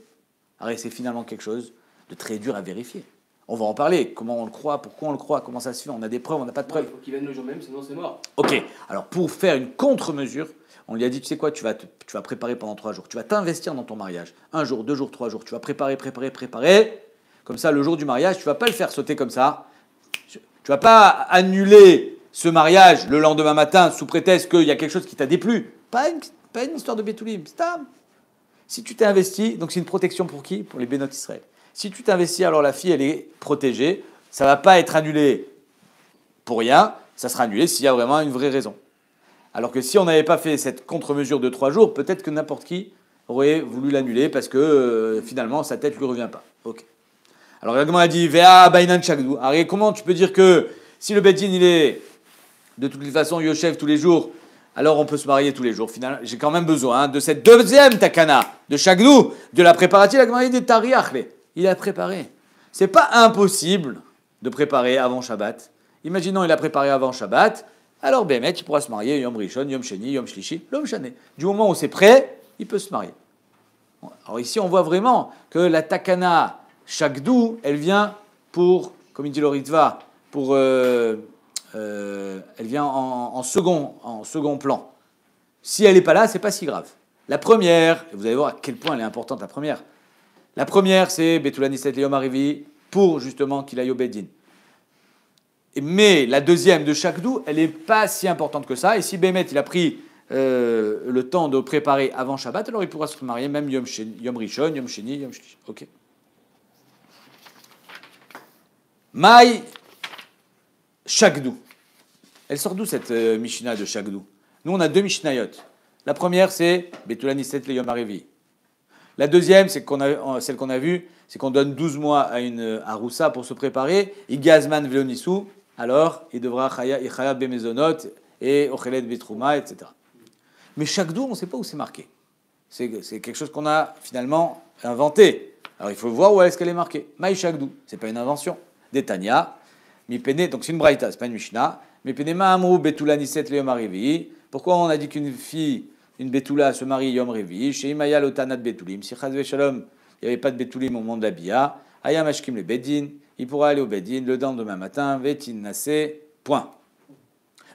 Alors, c'est finalement quelque chose de très dur à vérifier. On va en parler. Comment on le croit, pourquoi on le croit, comment ça se fait. On a des preuves, on n'a pas de preuves. Non, il faut qu'il vienne le jour même, sinon c'est mort. Ok. Alors pour faire une contre-mesure, on lui a dit, tu sais quoi, tu vas, te, tu vas préparer pendant trois jours. Tu vas t'investir dans ton mariage. Un jour, deux jours, trois jours. Tu vas préparer, préparer, préparer. Comme ça, le jour du mariage, tu vas pas le faire sauter comme ça. Tu vas pas annuler ce mariage le lendemain matin sous prétexte qu'il y a quelque chose qui t'a déplu. Pas une, pas une histoire de bétoulim. Si tu t'es investi, donc c'est une protection pour qui? Pour les bénotes Israël. Si tu t'investis, alors la fille, elle est protégée. Ça ne va pas être annulé pour rien. Ça sera annulé s'il y a vraiment une vraie raison. Alors que si on n'avait pas fait cette contre-mesure de trois jours, peut-être que n'importe qui aurait voulu l'annuler parce que euh, finalement, sa tête ne lui revient pas. Ok. Alors, Ragman a dit, Vea Bainan Chagdou. Alors, comment tu peux dire que si le Bedin, il est de toutes les façons Yoshev tous les jours, alors on peut se marier tous les jours. Finalement, j'ai quand même besoin hein, de cette deuxième takana de Chagdou, de la préparative. Ragman a dit, Tariachle. Il a préparé. C'est pas impossible de préparer avant Shabbat. Imaginons, il a préparé avant Shabbat. Alors, Bémet, il pourra se marier Yom Rishon, Yom Sheni, Yom Shlishi, Yom Shané. Du moment où c'est prêt, il peut se marier. Alors ici, on voit vraiment que la takana Chagdou, elle vient pour, comme il dit le Ritva, pour, euh, euh, elle vient en, en, second, en second plan. Si elle n'est pas là, c'est pas si grave. La première, et vous allez voir à quel point elle est importante, la première. La première, c'est Betulanisset Léom Arivi pour justement qu'il aille au Bedin. Mais la deuxième de Chagdou, elle n'est pas si importante que ça. Et si Bémet, il a pris euh, le temps de préparer avant Shabbat, alors il pourra se marier même Yom, Shen, Yom Rishon, Yom Sheni, Yom Shlishi. Ok. Maï Chagdou. Elle sort d'où cette euh, Mishnah de Chagdou? Nous, on a deux Mishnayot. La première, c'est Betulanisset Léom Arivi. La deuxième, c'est qu'on a, celle qu'on a vue, c'est qu'on donne douze mois à une à Roussa pour se préparer. Igazman Velonissou, alors il devra Ichaya Bemezonot et Ochelet Betrouma, et cetera. Mais Chagdou, on ne sait pas où c'est marqué. C'est, c'est quelque chose qu'on a finalement inventé. Alors il faut voir où est-ce qu'elle est marquée. Maï Chagdou, ce n'est pas une invention. Détania, Mipene, donc c'est une Braïta, ce n'est pas une Mishnah. Mipene Mahamrou Betulanisset Leom Arivi. Pourquoi on a dit qu'une fille. Une Betula se marie Yom Revi, chez Imaya Lotanat Betulim. Si Chazve Shalom, il n'y avait pas de Betulim au moment de la Bia, Ayam Ashkim le Bedin, il pourra aller au Bedin le dan demain matin, Vetinase, point.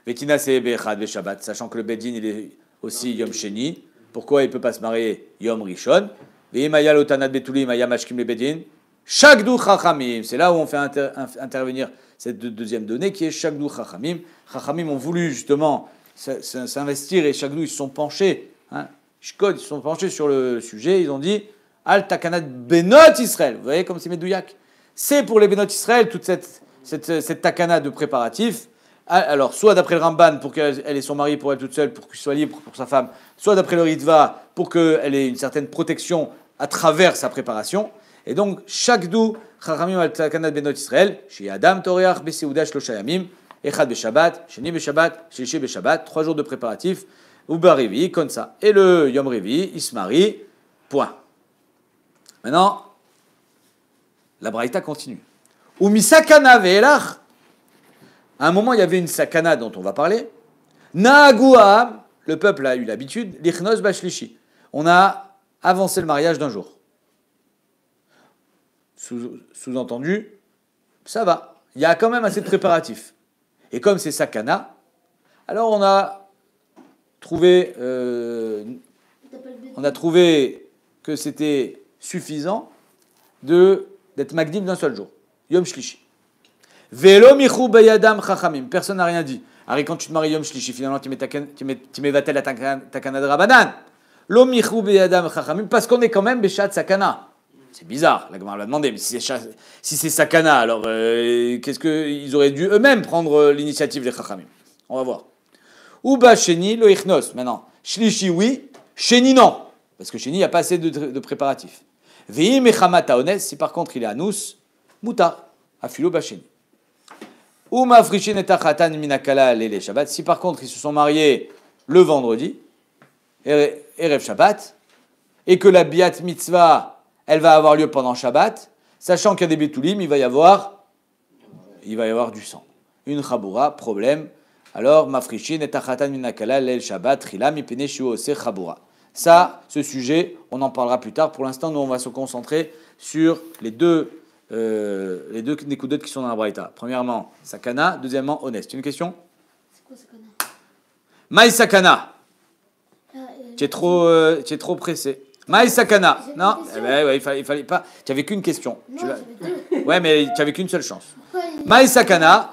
Vetinase Bechadve Shabbat, sachant que le Bedin il est aussi Yom Sheni, pourquoi il ne peut pas se marier Yom Rishon? Veimaya Lotanat Betulim, Ayam Ashkim le Bedin, Chagdou Chachamim. C'est là où on fait inter- intervenir cette deuxième donnée qui est Chagdou Chachamim. Chachamim ont voulu justement s'investir et Chagdou, ils se sont penchés. Hein, Shkod, ils se sont penchés sur le sujet. Ils ont dit Al Takanat Benot Israël. Vous voyez comme c'est Medouyak. C'est pour les Benot Israël toute cette, cette, cette Takana de préparatif. Alors, soit d'après le Ramban, pour qu'elle ait son mari pour elle toute seule, pour qu'il soit libre pour sa femme, soit d'après le Ritva, pour qu'elle ait une certaine protection à travers sa préparation. Et donc, Chagdou, Chachamim Al Takanat Benot Israël, chez Adam Toreach Beseudash Loshayamim. Echad Beshabbat, Sheni Beshabbat, Shlishi Beshabbat, trois jours de préparatifs, Uba Revi, comme ça. Et le Yom Revi, il se marie, point. Maintenant, la Braïta continue. Umi Sakana Ve'elach. À un moment, il y avait une Sakana dont on va parler. Naaguam, le peuple a eu l'habitude, Lichnos Bashlishi. On a avancé le mariage d'un jour. Sous, sous-entendu, ça va. Il y a quand même assez de préparatifs. Et comme c'est Sakana, alors on a trouvé, euh, on a trouvé que c'était suffisant de, d'être Magdim d'un seul jour. Yom Shlishi. Velo Michou Bayadam Chachamim. Personne n'a rien dit. Harry, quand tu te maries Yom Shlishi, finalement, tu mets Vatel à Takana de Rabanan. Lo Michou Bayadam Chachamim, parce qu'on est quand même Béchat Sakana. C'est bizarre, la Gemara l'a demandé, mais si c'est, si c'est Sakana, alors euh, qu'est-ce qu'ils auraient dû eux-mêmes prendre euh, l'initiative des Chachamim? On va voir. Ouba Sheni lo Ichnos, maintenant. Shlishi oui, Sheni non, parce que Sheni, il n'y a pas assez de, de préparatifs. Vei Mechama Taones, si par contre il est Anous, Mouta, Afilo Basheni. Uma Frishin et Tachatan Minakala Lele Shabbat, si par contre ils se sont mariés le vendredi, Erev Shabbat, et que la Biat Mitzvah, elle va avoir lieu pendant Shabbat, sachant qu'il y a des bétoulim, il va y avoir, il va y avoir du sang. Une chaboura, problème. Alors, mafrishin et tachatan minakala lel Shabbat, trilam ipene shuose chaboura. Ça, ce sujet, on en parlera plus tard. Pour l'instant, nous, on va se concentrer sur les deux euh, les deux Nekudotes qui sont dans la Braïta. Premièrement, Sakana. Deuxièmement, honnête. Une question ? C'est quoi Sakana ? Maï Sakana. Ah, euh, tu es trop, euh, tu es trop pressé. Maï Sakana. Non, eh ben, ouais, il, fallait, il fallait pas. Tu n'avais qu'une question. Non, tu l'as... Ouais, mais tu n'avais qu'une seule chance. Maï Sakana.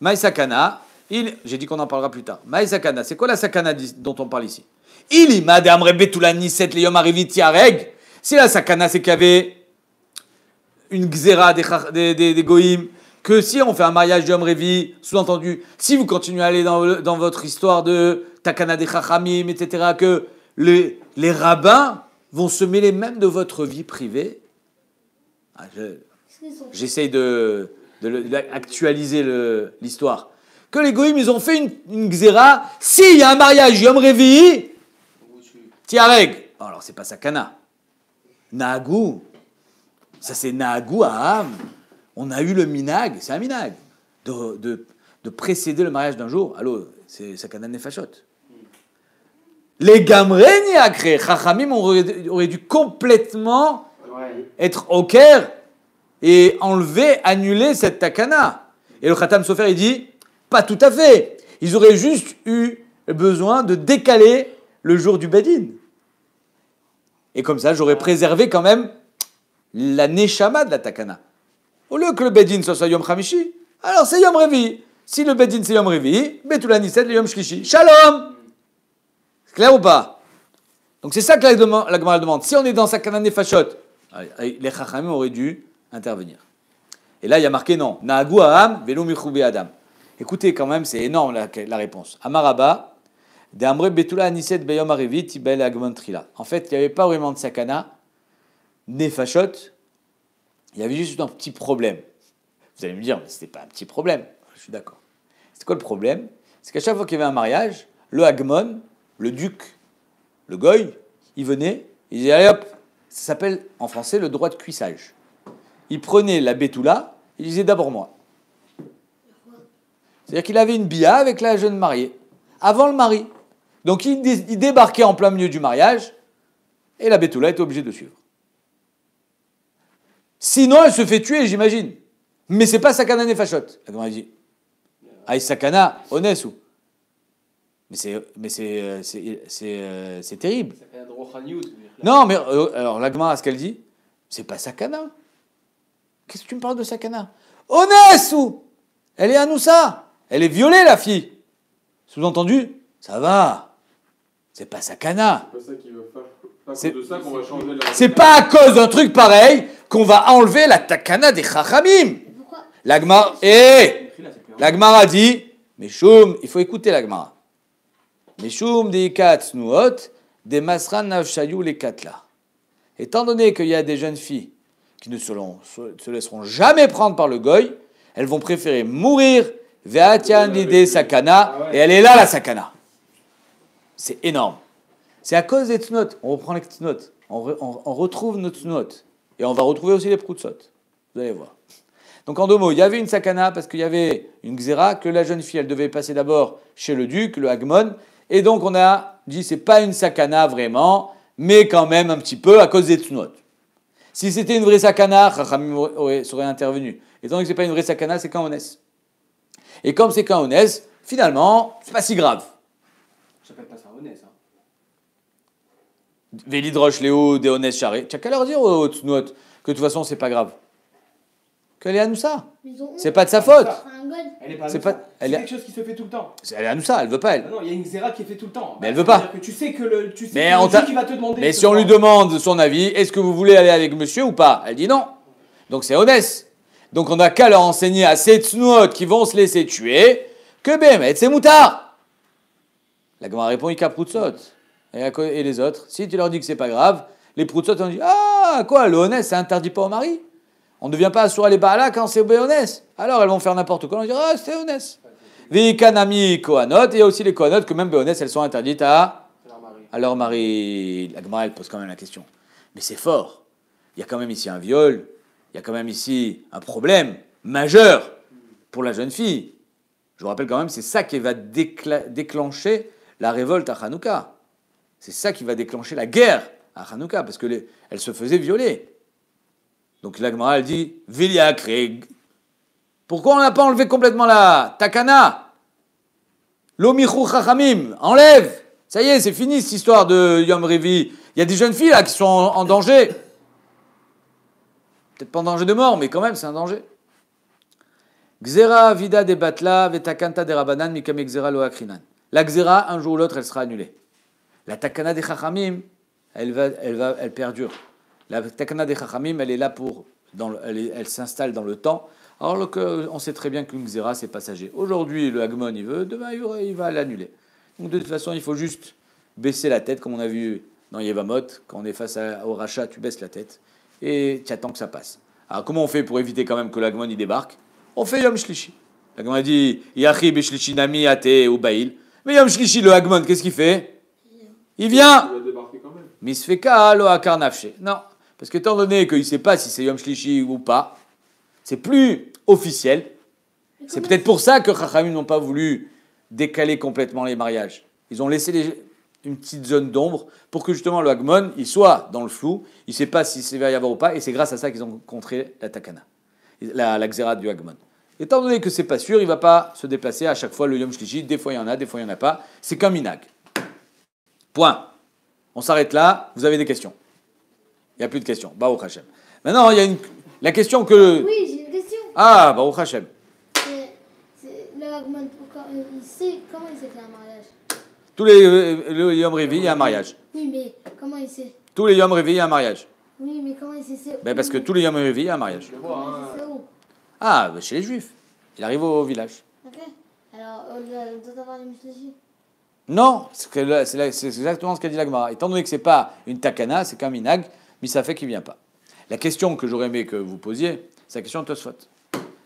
Maï Sakana. Il... J'ai dit qu'on en parlera plus tard. Maï Sakana. C'est quoi la Sakana dont on parle ici ? Il madame Rebetoulani set le yom arriviti areg. Si la sakana c'est qu'il y avait une gzera des, des, des, des goïms, que si on fait un mariage de yom revi, sous-entendu, si vous continuez à aller dans, le, dans votre histoire de takana des chachamim, et cetera, que les, les rabbins vont se mêler même de votre vie privée. Ah, je, j'essaye de, de, de, de actualiser le, l'histoire. Que les goïms ils ont fait une, une gzera. S'il y a un mariage yom revi, Tiareg. Alors, c'est pas Sakana. Nahagou. Ça, c'est Nahagou à Ham. On a eu le minag. C'est un minag. De, de, de précéder le mariage d'un jour. Allô, c'est Sakana Nefashot. Les Gamreni Akré. Chachamim aurait dû complètement être au Caire et enlever, annuler cette Takana. Et le Khatam Sofer, il dit pas tout à fait. Ils auraient juste eu besoin de décaler le jour du Bedin. Et comme ça, j'aurais préservé quand même la Neshama de la Takana. Au lieu que le Bedin soit, soit Yom Khamishi, alors c'est Yom Revi. Si le Bedin c'est Yom Revi, Betula Niset le Yom Shlishi. Shalom. C'est clair ou pas? Donc c'est ça que la Gemara demande. Si on est dans Sakana Nefashot, les Chachamim auraient dû intervenir. Et là, il y a marqué non. Naagu Aham, Velo Michoubi Adam. Écoutez quand même, c'est énorme la, la réponse. Amaraba. En fait, il n'y avait pas vraiment de sakana, nefashot, il y avait juste un petit problème. Vous allez me dire, mais ce n'était pas un petit problème. Je suis d'accord. C'était quoi le problème ? C'est qu'à chaque fois qu'il y avait un mariage, le hagmon, le duc, le goy, il venait, il disait, allez hop, ça s'appelle en français le droit de cuissage. Il prenait la bétoula, il disait d'abord moi. C'est-à-dire qu'il avait une bia avec la jeune mariée, avant le mari. Donc il, dé- il débarquait en plein milieu du mariage et la Bétoula était obligée de suivre. Sinon, elle se fait tuer, j'imagine. Mais c'est pas Sakana Nefashot. Elle dit Aïe Sakana, honnête ou. Mais c'est, mais c'est, c'est, c'est, c'est, c'est terrible. Non, mais euh, alors l'agma, ce qu'elle dit, c'est pas Sakana. Qu'est-ce que tu me parles de Sakana? Honnête ou. Elle est à nous ça. Elle est violée, la fille. Sous-entendu, ça va. C'est pas Sakana. C'est pas ça qui veut faire. Pas c'est de ça qu'on va changer la. C'est pas à cause d'un truc pareil qu'on va enlever la Takana des Chachamim. Pourquoi ? La Gemara. Eh ! La Gemara dit, Meshoum, il faut écouter la Gemara. Meshoum des Ikats Nuot, des Masran Navshayou les Katla. Étant donné qu'il y a des jeunes filles qui ne se laisseront jamais prendre par le goy, elles vont préférer mourir. Ve'atianide sakana, ah ouais. Et elle est là la sakana. C'est énorme. C'est à cause des tznot. On reprend les tznot. On, re, on, on retrouve nos tznot. Et on va retrouver aussi les proutsot. Vous allez voir. Donc en deux mots, il y avait une sakana parce qu'il y avait une xéra, que la jeune fille, elle devait passer d'abord chez le duc, le hagmon. Et donc on a dit, c'est pas une sakana vraiment, mais quand même un petit peu à cause des tznot. Si c'était une vraie sakana, Chachamim aurait, aurait intervenu. Et donc c'est pas une vraie sakana, c'est quand on est. Et comme c'est qu'un honnête, finalement, c'est pas si grave. Ça s'appelle pas ça honnête, hein. Vélidroche, Léo, des honnêtes charrés. Tu as qu'à leur dire aux Tsnout que de toute façon, c'est pas grave. Qu'elle est à nous ça. C'est pas de sa faute. Elle est pas à nous ça. Pas... C'est quelque chose qui se fait tout le temps. Elle est à nous ça, elle veut pas, elle. Ah non, il y a une xéra qui est faite tout le temps. Mais elle veut pas. Que tu sais que le, tu sais mais que le juge, il va te demander. Mais si on lui demande son avis, est-ce que vous voulez aller avec monsieur ou pas ? Elle dit non. Donc c'est honnête. Donc on n'a qu'à leur enseigner à ces tsnoot qui vont se laisser tuer que Bémet c'est moutard. La Gemara répond, il y a proutsot. Et les autres, si tu leur dis que c'est pas grave, les proutsot ont dit, ah quoi, le honnête, ça interdit pas au mari. On ne devient pas assouré les baala quand c'est honnête. Alors elles vont faire n'importe quoi, on dit, ah c'est honnête. Vikanami kohanot, et il y a aussi les kohanot que même honnête, elles sont interdites à leur mari. À leur mari. La Gemara elle pose quand même la question. Mais c'est fort. Il y a quand même ici un viol. Il y a quand même ici un problème majeur pour la jeune fille. Je vous rappelle quand même, c'est ça qui va décla- déclencher la révolte à Hanouka. C'est ça qui va déclencher la guerre à Hanouka, parce qu'elle se faisait violer. Donc la Gemara, elle dit Vilia Krieg. Pourquoi on n'a pas enlevé complètement la Takana? L'Omichou Chachamim, enlève. Ça y est, c'est fini cette histoire de Yom Revi. Il y a des jeunes filles là qui sont en, en danger. Peut-être pas en danger de mort, mais quand même, c'est un danger. Gzera vida de batla vetakanta de rabanan mikame gzera loakrinan. La gzera, un jour ou l'autre, elle sera annulée. La takana des chachamim, elle va, elle va, elle perdure. La takana des chachamim, elle est là pour, dans le, elle, elle s'installe dans le temps. Alors qu'on sait très bien qu'une gzera, c'est passager. Aujourd'hui, le hagmon, il veut, demain, il va l'annuler. Donc de toute façon, il faut juste baisser la tête, comme on a vu dans Yevamot, quand on est face à, au rachat, tu baisses la tête et tu attends que ça passe. Alors comment on fait pour éviter quand même que l'hagmon il débarque? On fait Yom Shlishi. La Gemara dit Yachib et Shlishi Nami Ate ou Baïl. Mais Yom Shlishi, le Hagmon, qu'est-ce qu'il fait? Il vient. Il va débarquer quand même. Misfeka lo Akarnafché. Non. Parce que étant donné qu'il ne sait pas si c'est Yom Shlishi ou pas, c'est plus officiel. C'est peut-être pour ça que Chachamim n'ont pas voulu décaler complètement les mariages. Ils ont laissé les... une petite zone d'ombre pour que justement le Hagmon, il soit dans le flou. Il ne sait pas si c'est va y avoir ou pas. Et c'est grâce à ça qu'ils ont contré la Takana. La, la Xéra du Hagmon. Étant donné que c'est pas sûr, il va pas se déplacer à chaque fois le Yom Shlishi. Des fois il y en a, des fois il n'y en a pas. C'est comme Minag. Point. On s'arrête là. Vous avez des questions? Il n'y a plus de questions. Baruch Hashem. Maintenant, il y a une... la question que... Oui, j'ai une question. Ah, Baruch Hashem. C'est, c'est le Hagmon, il sait comment il sait qu'il y a un mariage? Tous les, les Yom Revi, il y a un mariage. Oui, mais comment il sait? Tous les Yom Revi, il y a un mariage. Oui, mais comment il sait c'est... Ben parce que tous les Yom Revi, il y a un mariage. C'est où? Ah, bah chez les Juifs. Il arrive au village. Ok. Alors, on doit avoir les moustaches. Non, c'est exactement ce qu'a dit la Gemara. Étant donné que c'est pas une takana, c'est qu'un minag, mais ça fait qu'il vient pas. La question que j'aurais aimé que vous posiez, c'est la question de Tosfot.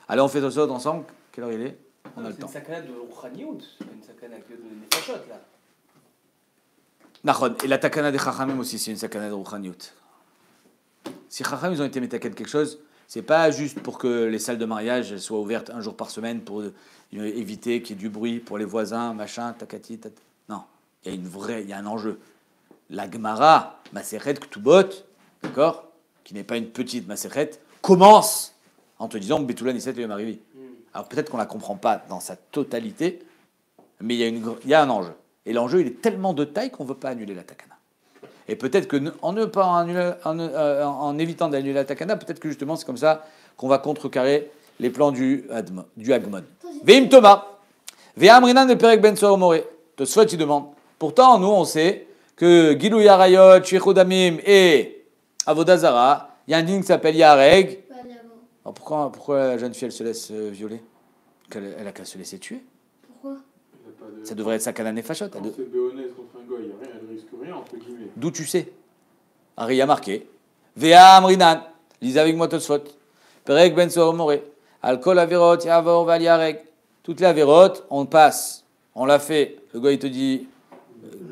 Alors, on fait Tosfot ensemble. Quelle heure il est? On a le temps. C'est une sakana de Rouchaniout. C'est pas une sakana que de Nefashot, là. Nachon. Et la takana des Chachamim aussi, c'est une sakana de Rouchaniout. Si Chachamim, ils ont été métaken quelque chose... C'est pas juste pour que les salles de mariage soient ouvertes un jour par semaine pour éviter qu'il y ait du bruit pour les voisins, machin, takati, tat. Non, il y a une vraie, il y a un enjeu. La Gemara, Maseret Ketubot, d'accord, qui n'est pas une petite Maseret, commence en te disant Betoulan Isset et Yom Revi. Alors peut-être qu'on la comprend pas dans sa totalité, mais il y a une, il y a un enjeu. Et l'enjeu, il est tellement de taille qu'on veut pas annuler la takana. Et peut-être qu'en ne pas annuler, en, euh, en évitant d'annuler la takana, peut-être que justement c'est comme ça qu'on va contrecarrer les plans du Hagmon. Veim Thomas, Veamrinan de Perek Ben Sohor Moré. Tosfot il demande. Pourtant, nous on sait que Gilou Yarayot, Sheikhou Damim et Avodazara, il y a un digne qui s'appelle Yareg. Alors pourquoi, pourquoi la jeune fille elle se laisse violer? Elle a qu'à se laisser tuer. Pourquoi? Ça devrait être sakana nefashot. Quand c'est béhonnête contre un goy, elle risque rien, entre guillemets. D'où tu sais? Harry a marqué. Vea amrinan. Lisez avec moi Tosfot. Perek ben sohor moré. Alcool averot, yavor val yarek. Toutes les averot, on passe. On l'a fait. Le goy te dit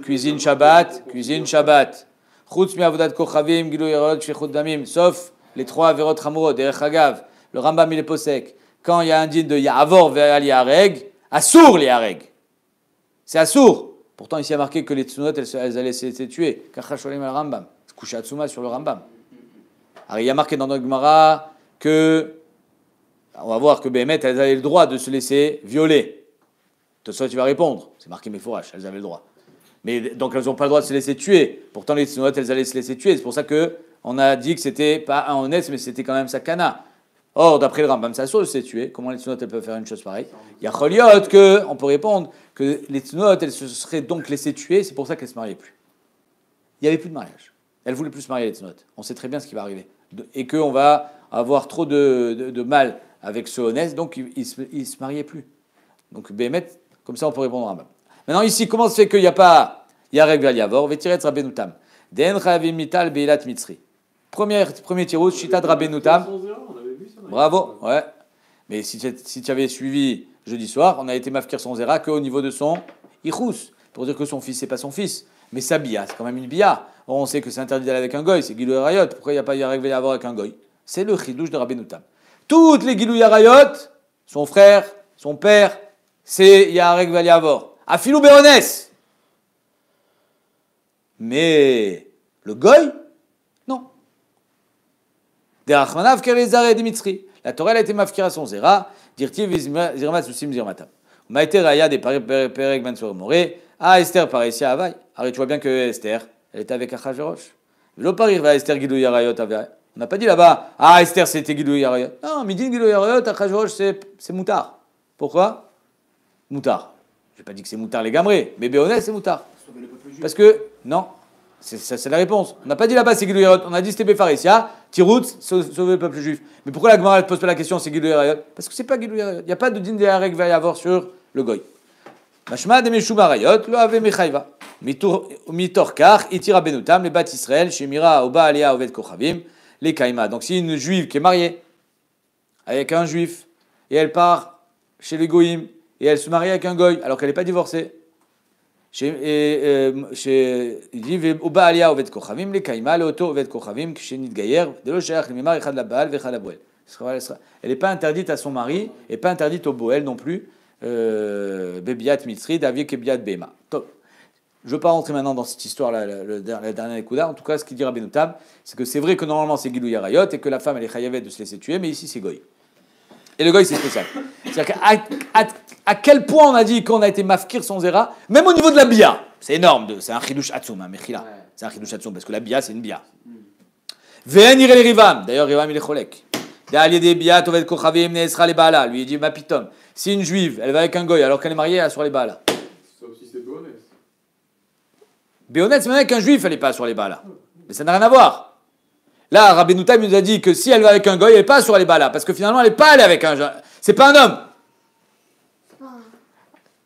cuisine Shabbat, cuisine Shabbat. Chutz mi avodat kochavim, gilou yarot, shechut damim. Sauf les trois averot hamourot, derech hagav. Le Rambam il est posek. Quand il y a un din de yavor val yarek, assour les yarek. C'est assour. Pourtant, ici, il y a marqué que les tsunotes, elles, elles allaient se laisser tuer. Kachasholim al Rambam. Koucha Atsuma sur le Rambam. Alors, il y a marqué dans notre Gemara que. On va voir que Béhémet, elles avaient le droit de se laisser violer. Tosfot, tu vas répondre. C'est marqué mes forages, elles avaient le droit. Mais donc, elles n'ont pas le droit de se laisser tuer. Pourtant, les tsunotes, elles allaient se laisser tuer. C'est pour ça qu'on a dit que c'était pas un honnête, mais c'était quand même sakana. Or, d'après le Rambam, c'est assour de se tuer. Comment les tsunotes, elles peuvent faire une chose pareille? Il y a Choliot que, on peut répondre, que les tsunotes, elles se seraient donc laissées tuer. C'est pour ça qu'elles ne se mariaient plus. Il n'y avait plus de mariage. Elles ne voulaient plus se marier, les tsunotes. On sait très bien ce qui va arriver. Et qu'on va avoir trop de, de, de mal avec ce honnête, donc ils ne se, se mariaient plus. Donc, Béhémet, comme ça, on peut répondre au Rambam. Maintenant, ici, comment se fait qu'il n'y a pas Yarek Val Yavor, Vetiret Rabbenu Tam. Den Ravim Mital Beilat Mitzri. Premier tirous, Shita Rabbenu Tam. Bravo, ouais. Mais si tu si avais suivi jeudi soir, on a été mafkir son zera qu'au niveau de son ichous, pour dire que son fils, c'est pas son fils. Mais sa bia, c'est quand même une bia. Or, on sait que c'est interdit d'aller avec un goy, c'est Gilou Yarayot. Pourquoi il n'y a pas Yarek Vel Yavor avec un goy? C'est le chidouche de Rabbenu Tam. Toutes les Gilou Yarayot, son frère, son père, c'est Yarek Vel Yavor. À Filou Béronès. Mais le goy, non. Derachmanav Kerezare Dimitzri. La Torah a été mafkira son zera. Dirtiv Zirmat Susim Zirmatam. Maite Raya des Perek Ben Sur Moré. Ah, Esther par ici à Havaï. Arrête, tu vois bien que Esther, elle était avec Akhashverosh. Velo Paris va Esther Gidou Yarayot Havaï. On n'a pas dit là-bas, ah, Esther c'était Gidou Yarayot. Non, Midin Gidou Yarayot, Akhashverosh c'est Moutar. Pourquoi Moutar. Je n'ai pas dit que c'est Moutar les gamrés. Bébé honnête, c'est Moutar. Parce que, non, c'est la réponse. On n'a pas dit là-bas c'est Gidou Yarayot. On a dit c'était Bépharissia, Tirout, sauver le peuple juif. Mais pourquoi la Gemara ne pose pas la question c'est Gidou Yarayot? Parce que c'est pas Gidou Yarayot. Il n'y a pas de din de Yarayot qui va y avoir sur le goy. Machma de Meshuma Rayot, lo ave Mechaiva. Mitorkar, Itira Benotam, les bat Israël, Shemira, Oba, Alia, Oved Kochavim, les Kaïma. Donc si une juive qui est mariée avec un juif et elle part chez les goyim et elle se marie avec un goy alors qu'elle n'est pas divorcée, il dit Oba Alia Oved Kochavim, les Kaïma, le Oto Oved Kochavim, Kshenit Gayer, Delo Shayach, le Mimar, Echad la Baal, Vechad la Boel. Elle n'est pas interdite à son mari et pas interdite au Boel non plus. Bébiat Mitzri, David Kebiat Bema. Top. Je ne veux pas rentrer maintenant dans cette histoire, la, la, la, la dernière écouda. En tout cas, ce qu'il dit Rabbenu Tam, c'est que c'est vrai que normalement c'est Gilou Yarayot et que la femme elle est chayavet de se laisser tuer, mais ici c'est goy. Et le goy c'est spécial. C'est-à-dire qu'à à, à quel point on a dit qu'on a été mafkir son zera, même au niveau de la bia. C'est énorme, c'est un chidouche atsoum, hein, Mechila. C'est un chidouche atsoum parce que la bia c'est une bia. Ve'en irel Rivam. D'ailleurs, Rivam il est cholek. Lui il dit ma pitom. Si une juive, elle va avec un goy alors qu'elle est mariée, elle assure les balas. Sauf si c'est béhonnête. Béhonnête, c'est même avec un juif, elle n'est pas assure les balas. Mais ça n'a rien à voir. Là, Rabbenu Tam nous a dit que si elle va avec un goy, elle n'est pas assure les balas. Parce que finalement, elle n'est pas allée avec un. C'est pas un homme.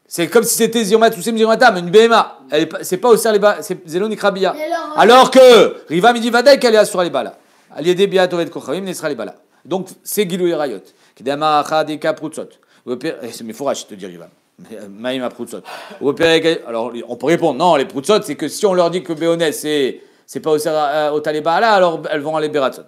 C'est comme si c'était Zirmat ou Zirmatam, une B M A. C'est pas au serre les balas, c'est Zélonik Rabia. Alors que Riva Midi Vadaï, qu'elle est assure les balas. Aliédé Biatovet Kochavim, Nesra les balas. Donc, c'est Gilou et Rayot. Kidama Chadika Prutsot. C'est mes fourrages, je te dis, Rivam. Maïma Proutsot. Alors, on peut répondre, non, les Proutsot, c'est que si on leur dit que Béonet, c'est pas au Taliban là, alors elles vont aller Bératsot.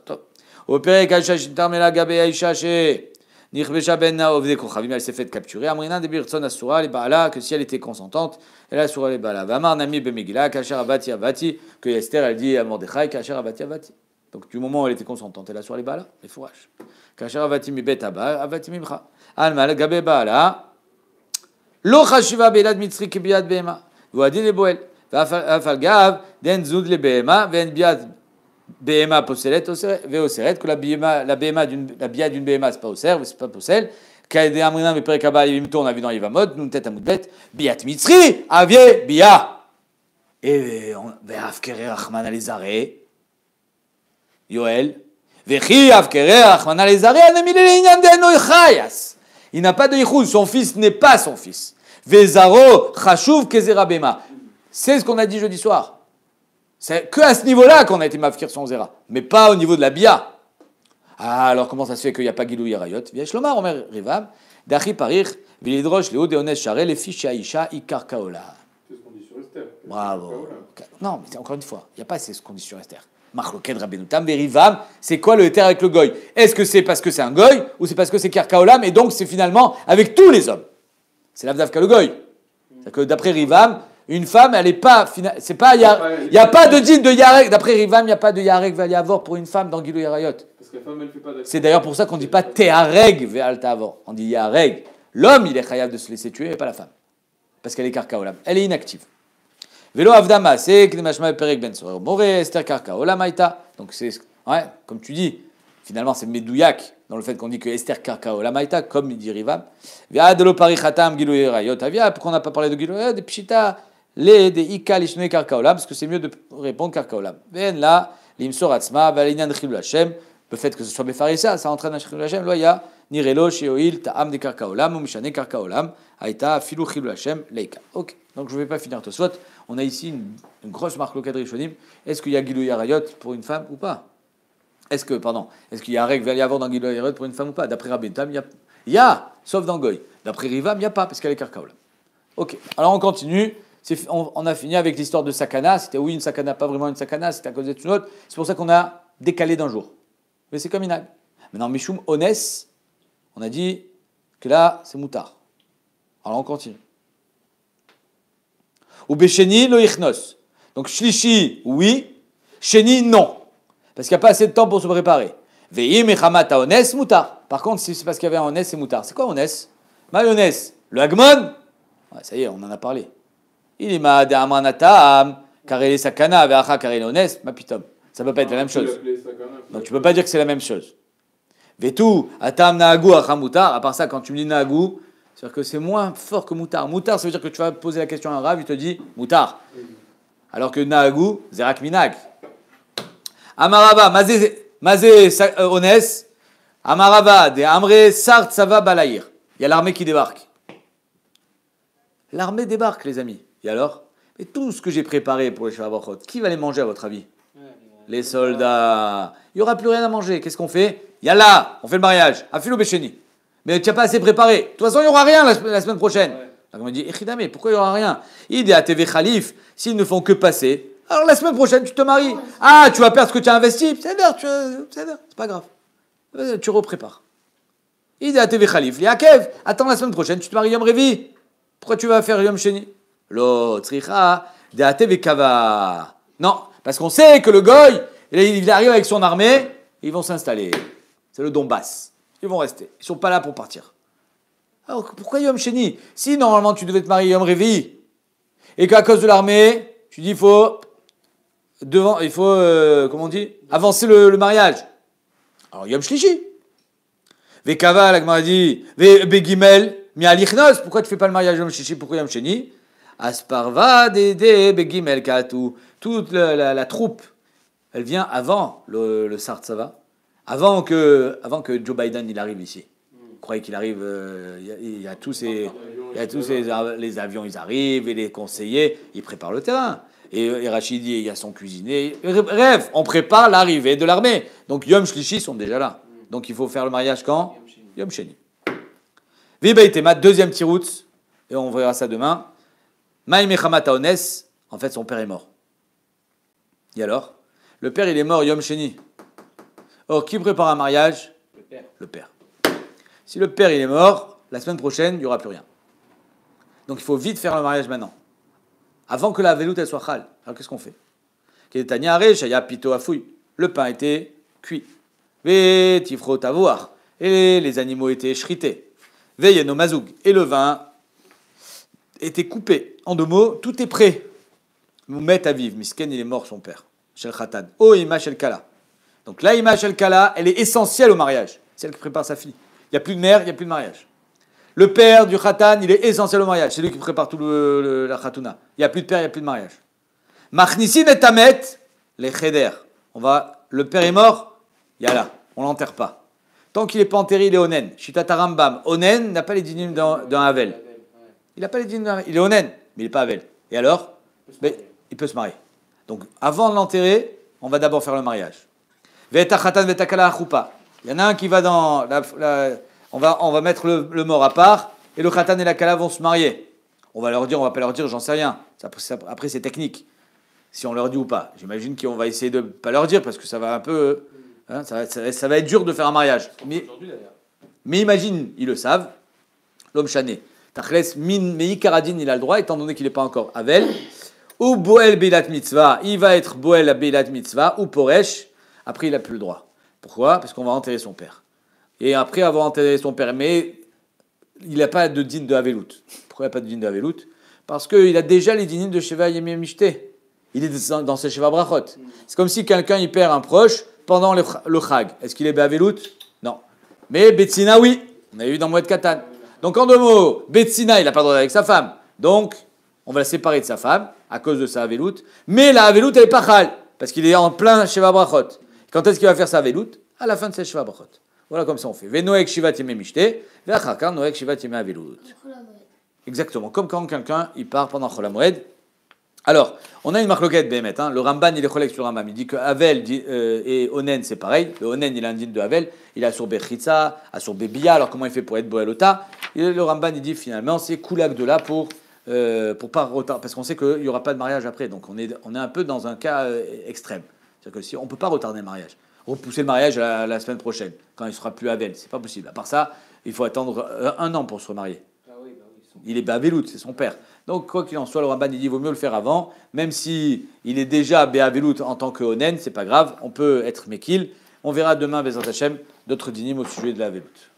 Opéré Kachach, Tarmela Gabea Ishaché, Nirbesha Benna Ovde Kochavim, elle s'est faite capturer. Amrina de Birson Asura, les Baala, que si elle était consentante, elle assura les Baala. Vamar Nami Bemegila, Kachar Abati Abati, que Esther, elle dit à Mordechai, Kachar Abati Abati. Donc, du moment où elle était consentante, elle assura les Baala, les fourrages. Kachar Abati Mibet Abba, Abati Mimcha. Alma, le gabé baala, l'ochashiva belad mitzri kebiad bema, voadi le boel, vafalgav, den zud le bema, ven biad bema posselet, veoseret, que la bema, la bema d'une, la biad d'une bema, c'est pas osser, c'est pas possel, kaede amrina me prekabal yimto, on a vu dans Yevamot, nous tête à moudbet, biad mitzri, avie bia. Et on va afkerer Rahman les arrêts, Yoel, vechi afkerer Rahman les arrêts, anemile le inyan de noy chayas. Il n'a pas de yichud, son fils n'est pas son fils. Vezaro, chashuv, kezera bema. C'est ce qu'on a dit jeudi soir. C'est que à ce niveau-là qu'on a été mafkir son zera, mais pas au niveau de la bia. Ah, alors comment ça se fait qu'il n'y a pas Gilou Yarayot? Viesh lomar, omer rivam, dachi parich, vilidrosh, leo deones charé, les fiches aïcha, ikar kaola. C'est ce qu'on dit sur Esther. Bravo. Non, mais encore une fois, il n'y a pas c'est ce qu'on dit sur Esther. Machloket Rabbenu Tam Rivam, c'est quoi le éther avec le goy? Est-ce que c'est parce que c'est un goy ou c'est parce que c'est Karkaolam et donc c'est finalement avec tous les hommes? C'est l'avdavka le goy. C'est-à-dire que d'après Rivam, une femme, elle n'est pas. C'est pas. Il n'y a pas de din de Yarek. D'après Rivam, il n'y a pas de Yarek Valiavor pour une femme dans Gilou Yarayot. C'est d'ailleurs pour ça qu'on ne dit pas Tehareg Vealtavor. On dit Yareg. L'homme, il est khayab de se laisser tuer et pas la femme. Parce qu'elle est Karkaolam. Elle est inactive. Velo avdama, c'est que les machmas perek ben sorer moré Esther karka olamaita. Donc c'est ouais, comme tu dis, finalement c'est medouyak dans le fait qu'on dit que Esther karka olamaita, comme il dit Rivam. Via de lo pari khatam gilou yarayot avia. Pourquoi on n'a pas parlé de gilou yarayot? Des pshita les des ikal ishne karka olam, parce que c'est mieux de répondre karka olam. Ben là l'imsor atzma valinyan chilul Hashem. Le fait que ce soit befarisa, ça entraîne un chilul Hashem. Loya nirelo sheoil ta'am de karka olam ou mishane karka olam aita filu chilul Hashem leika. Ok. Donc je ne vais pas finir Tosfot. On a ici une, une grosse marque locadrie Rishonim. Est-ce qu'il y a Gilou Yarayot pour une femme ou pas? Est-ce que, pardon, est-ce qu'il y a un règle Valiavor dans Gilou Yarayot pour une femme ou pas? D'après Rabbenu Tam, il y a, y a, sauf dans Goy. D'après Rivam, il n'y a pas, parce qu'elle est Karkaolam. Ok, alors on continue. On, on a fini avec l'histoire de Sakana. C'était oui, une Sakana, pas vraiment une Sakana, c'était à cause d'une autre. C'est pour ça qu'on a décalé d'un jour. Mais c'est comme une âme. Maintenant, Mishum Onès, on a dit que là, c'est Moutar. Alors on continue. Ou Bécheni, lo ichnos. Donc, Shlishi, oui. Sheni, non. Parce qu'il n'y a pas assez de temps pour se préparer. Par contre, si c'est parce qu'il y avait un ones, c'est moutard. C'est quoi ones? Mayonnaise. Le hagmon, ouais, ça y est, on en a parlé. Il est ma de amanatam, car il est sakana, aveacha, car il est ones, ma pitom. Ça ne peut pas être la même chose. Donc tu ne peux pas dire que c'est la même chose. Vetou, atam naagu, acha moutar. À part ça, quand tu me dis naagu, c'est-à-dire que c'est moins fort que moutar. Moutar, ça veut dire que tu vas poser la question à un rave, il te dit moutar. Alors que naagu, zerak minag. Amarava, mazé. Mazé Ones, Amaravad et Amre Sart Sava Balayir. Il y a l'armée qui débarque. L'armée débarque, les amis. Et alors? Et tout ce que j'ai préparé pour les Shavavachot, qui va les manger à votre avis? Les soldats. Il n'y aura plus rien à manger. Qu'est-ce qu'on fait? Yalla, on fait le mariage. Afilou Bécheni. Mais tu n'as pas assez préparé. De toute façon, il n'y aura rien la semaine prochaine. Donc on me dit, Echidame, pourquoi il n'y aura rien? Idea T V Khalif, s'ils ne font que passer. Alors la semaine prochaine, tu te maries. Ah, tu vas perdre ce que tu as investi. C'est l'heure, c'est pas grave. Tu reprépares. Il dit à T V Khalif, Liakev, attends la semaine prochaine, tu te maries Yom Revi. Pourquoi tu vas faire Yom Sheni? Lo Tzricha, de à T V Kava. Non, parce qu'on sait que le goy, il arrive avec son armée, ils vont s'installer. C'est le Donbass. Ils vont rester. Ils sont pas là pour partir. Alors pourquoi Yom Sheni? Si normalement tu devais te marier Yom Revi, et qu'à cause de l'armée, tu dis il faut... Devant, il faut, euh, comment on dit, avancer le, le mariage. Alors, Yom Shlishi. Vekava, la Gemara dit, Begimel, Mialichnos, pourquoi tu ne fais pas le mariage Yom Shlishi? Pourquoi Yom Sheni? Asparva, Dede, Begimel, Katu. Toute la, la, la troupe, elle vient avant le, le Sartsava, avant que, avant que Joe Biden il arrive ici. Vous croyez qu'il arrive, euh, il y a tous, ces, il y a tous ces, les avions, ils arrivent, et les conseillers, ils préparent le terrain. Et Rachid, il y a son cuisinier. Bref, on prépare l'arrivée de l'armée. Donc Yom Shlishi sont déjà là. Donc il faut faire le mariage quand? Yom Sheni. Vibaïtema, deuxième tiroutz, et on verra ça demain. Maïmechamata Ones, en fait son père est mort. Et alors? Le père il est mort Yom Sheni. Or qui prépare un mariage? Le père. Le père. Si le père il est mort, la semaine prochaine il n'y aura plus rien. Donc il faut vite faire le mariage maintenant. Avant que la veloute elle soit chale. Alors qu'est-ce qu'on fait? Le pain était cuit. Et les animaux étaient shrités. Et le vin était coupé. En deux mots, tout est prêt. Met à vivre. Misken, il est mort son père. Donc la image el kala, elle est essentielle au mariage. C'est elle qui prépare sa fille. Il n'y a plus de mère, il n'y a plus de mariage. Le père du Khatan, il est essentiel au mariage. C'est lui qui prépare tout le, le, la Khatouna. Il n'y a plus de père, il n'y a plus de mariage. Machnissin et Tamet, les Cheder. On va, le père est mort, yala, on ne l'enterre pas. Tant qu'il n'est pas enterré, il est onen. Shitata Rambam, onen n'a pas les dynimes d'un Havel. Il n'a pas les dynimes d'un Havel. Il est onen, mais il n'est pas Havel. Et alors, il peut se marier. Donc avant de l'enterrer, on va d'abord faire le mariage. Veta Khatan, Veta Kala Achoupa. Il y en a un qui va dans la. la On va, on va mettre le, le mort à part, et le khatan et la kala vont se marier. On va leur dire, on va pas leur dire, j'en sais rien. Ça, ça, après, c'est technique. Si on leur dit ou pas. J'imagine qu'on va essayer de pas leur dire, parce que ça va un peu... Hein, ça, ça, ça va être dur de faire un mariage. Mais, mais imagine, ils le savent. L'homme chané. Tachles min mei karadin, il a le droit, étant donné qu'il n'est pas encore avel. Ou boel beilat mitzvah. Il va être boel beilat mitzvah, ou poresh. Après, il n'a plus le droit. Pourquoi? Parce qu'on va enterrer son père. Et après avoir enterré son père, mais il n'a pas de dîne de Havelout. Pourquoi il n'a pas de dîne de Havelout? Parce qu'il a déjà les dînes de Sheva Yemim Mishté. Il est dans ses Sheva Brachot. C'est comme si quelqu'un y perd un proche pendant le, le Chag. Est-ce qu'il est Havelout? Non. Mais Betsina, oui. On a eu dans Moed Katan. Donc en deux mots, Betsina, il n'a pas le droit avec sa femme. Donc on va la séparer de sa femme à cause de sa Havelout. Mais la Havelout, elle n'est pas Chal. Parce qu'il est en plein Sheva Brachot. Quand est-ce qu'il va faire sa Havelout? À la fin de ses Sheva Brachot. Voilà comme ça on fait. Venoek shivat yemei mishté, ve'achakar noek shivat yemei havelut. Exactement, comme quand quelqu'un il part pendant Chol HaMoed. Alors, on a une marloquette bémet, hein. Le Ramban il est collègue sur le Rambam. Il dit que Havel euh, et Onen c'est pareil. Le Onen il est indigne de Havel. Il a sur Bechitza, a sur Bébia. Alors comment il fait pour être Boelota? Le Ramban il dit finalement c'est Koulak de là pour euh, pour pas retard, parce qu'on sait qu'il y aura pas de mariage après. Donc on est on est un peu dans un cas euh, extrême. C'est-à-dire que si on peut pas retarder le mariage. Repousser le mariage à la, la semaine prochaine, quand il sera plus Havel, c'est pas possible. À part ça, il faut attendre un an pour se remarier. Ah oui, bah oui, son... Il est Béhavelout, c'est son père. Donc quoi qu'il en soit, le Ramban il dit vaut mieux le faire avant, même si il est déjà Béhavelout en tant que Onen, c'est pas grave, on peut être Mekil, On verra demain, Bezrat Hashem, d'autres dynimes au sujet de la Véloute.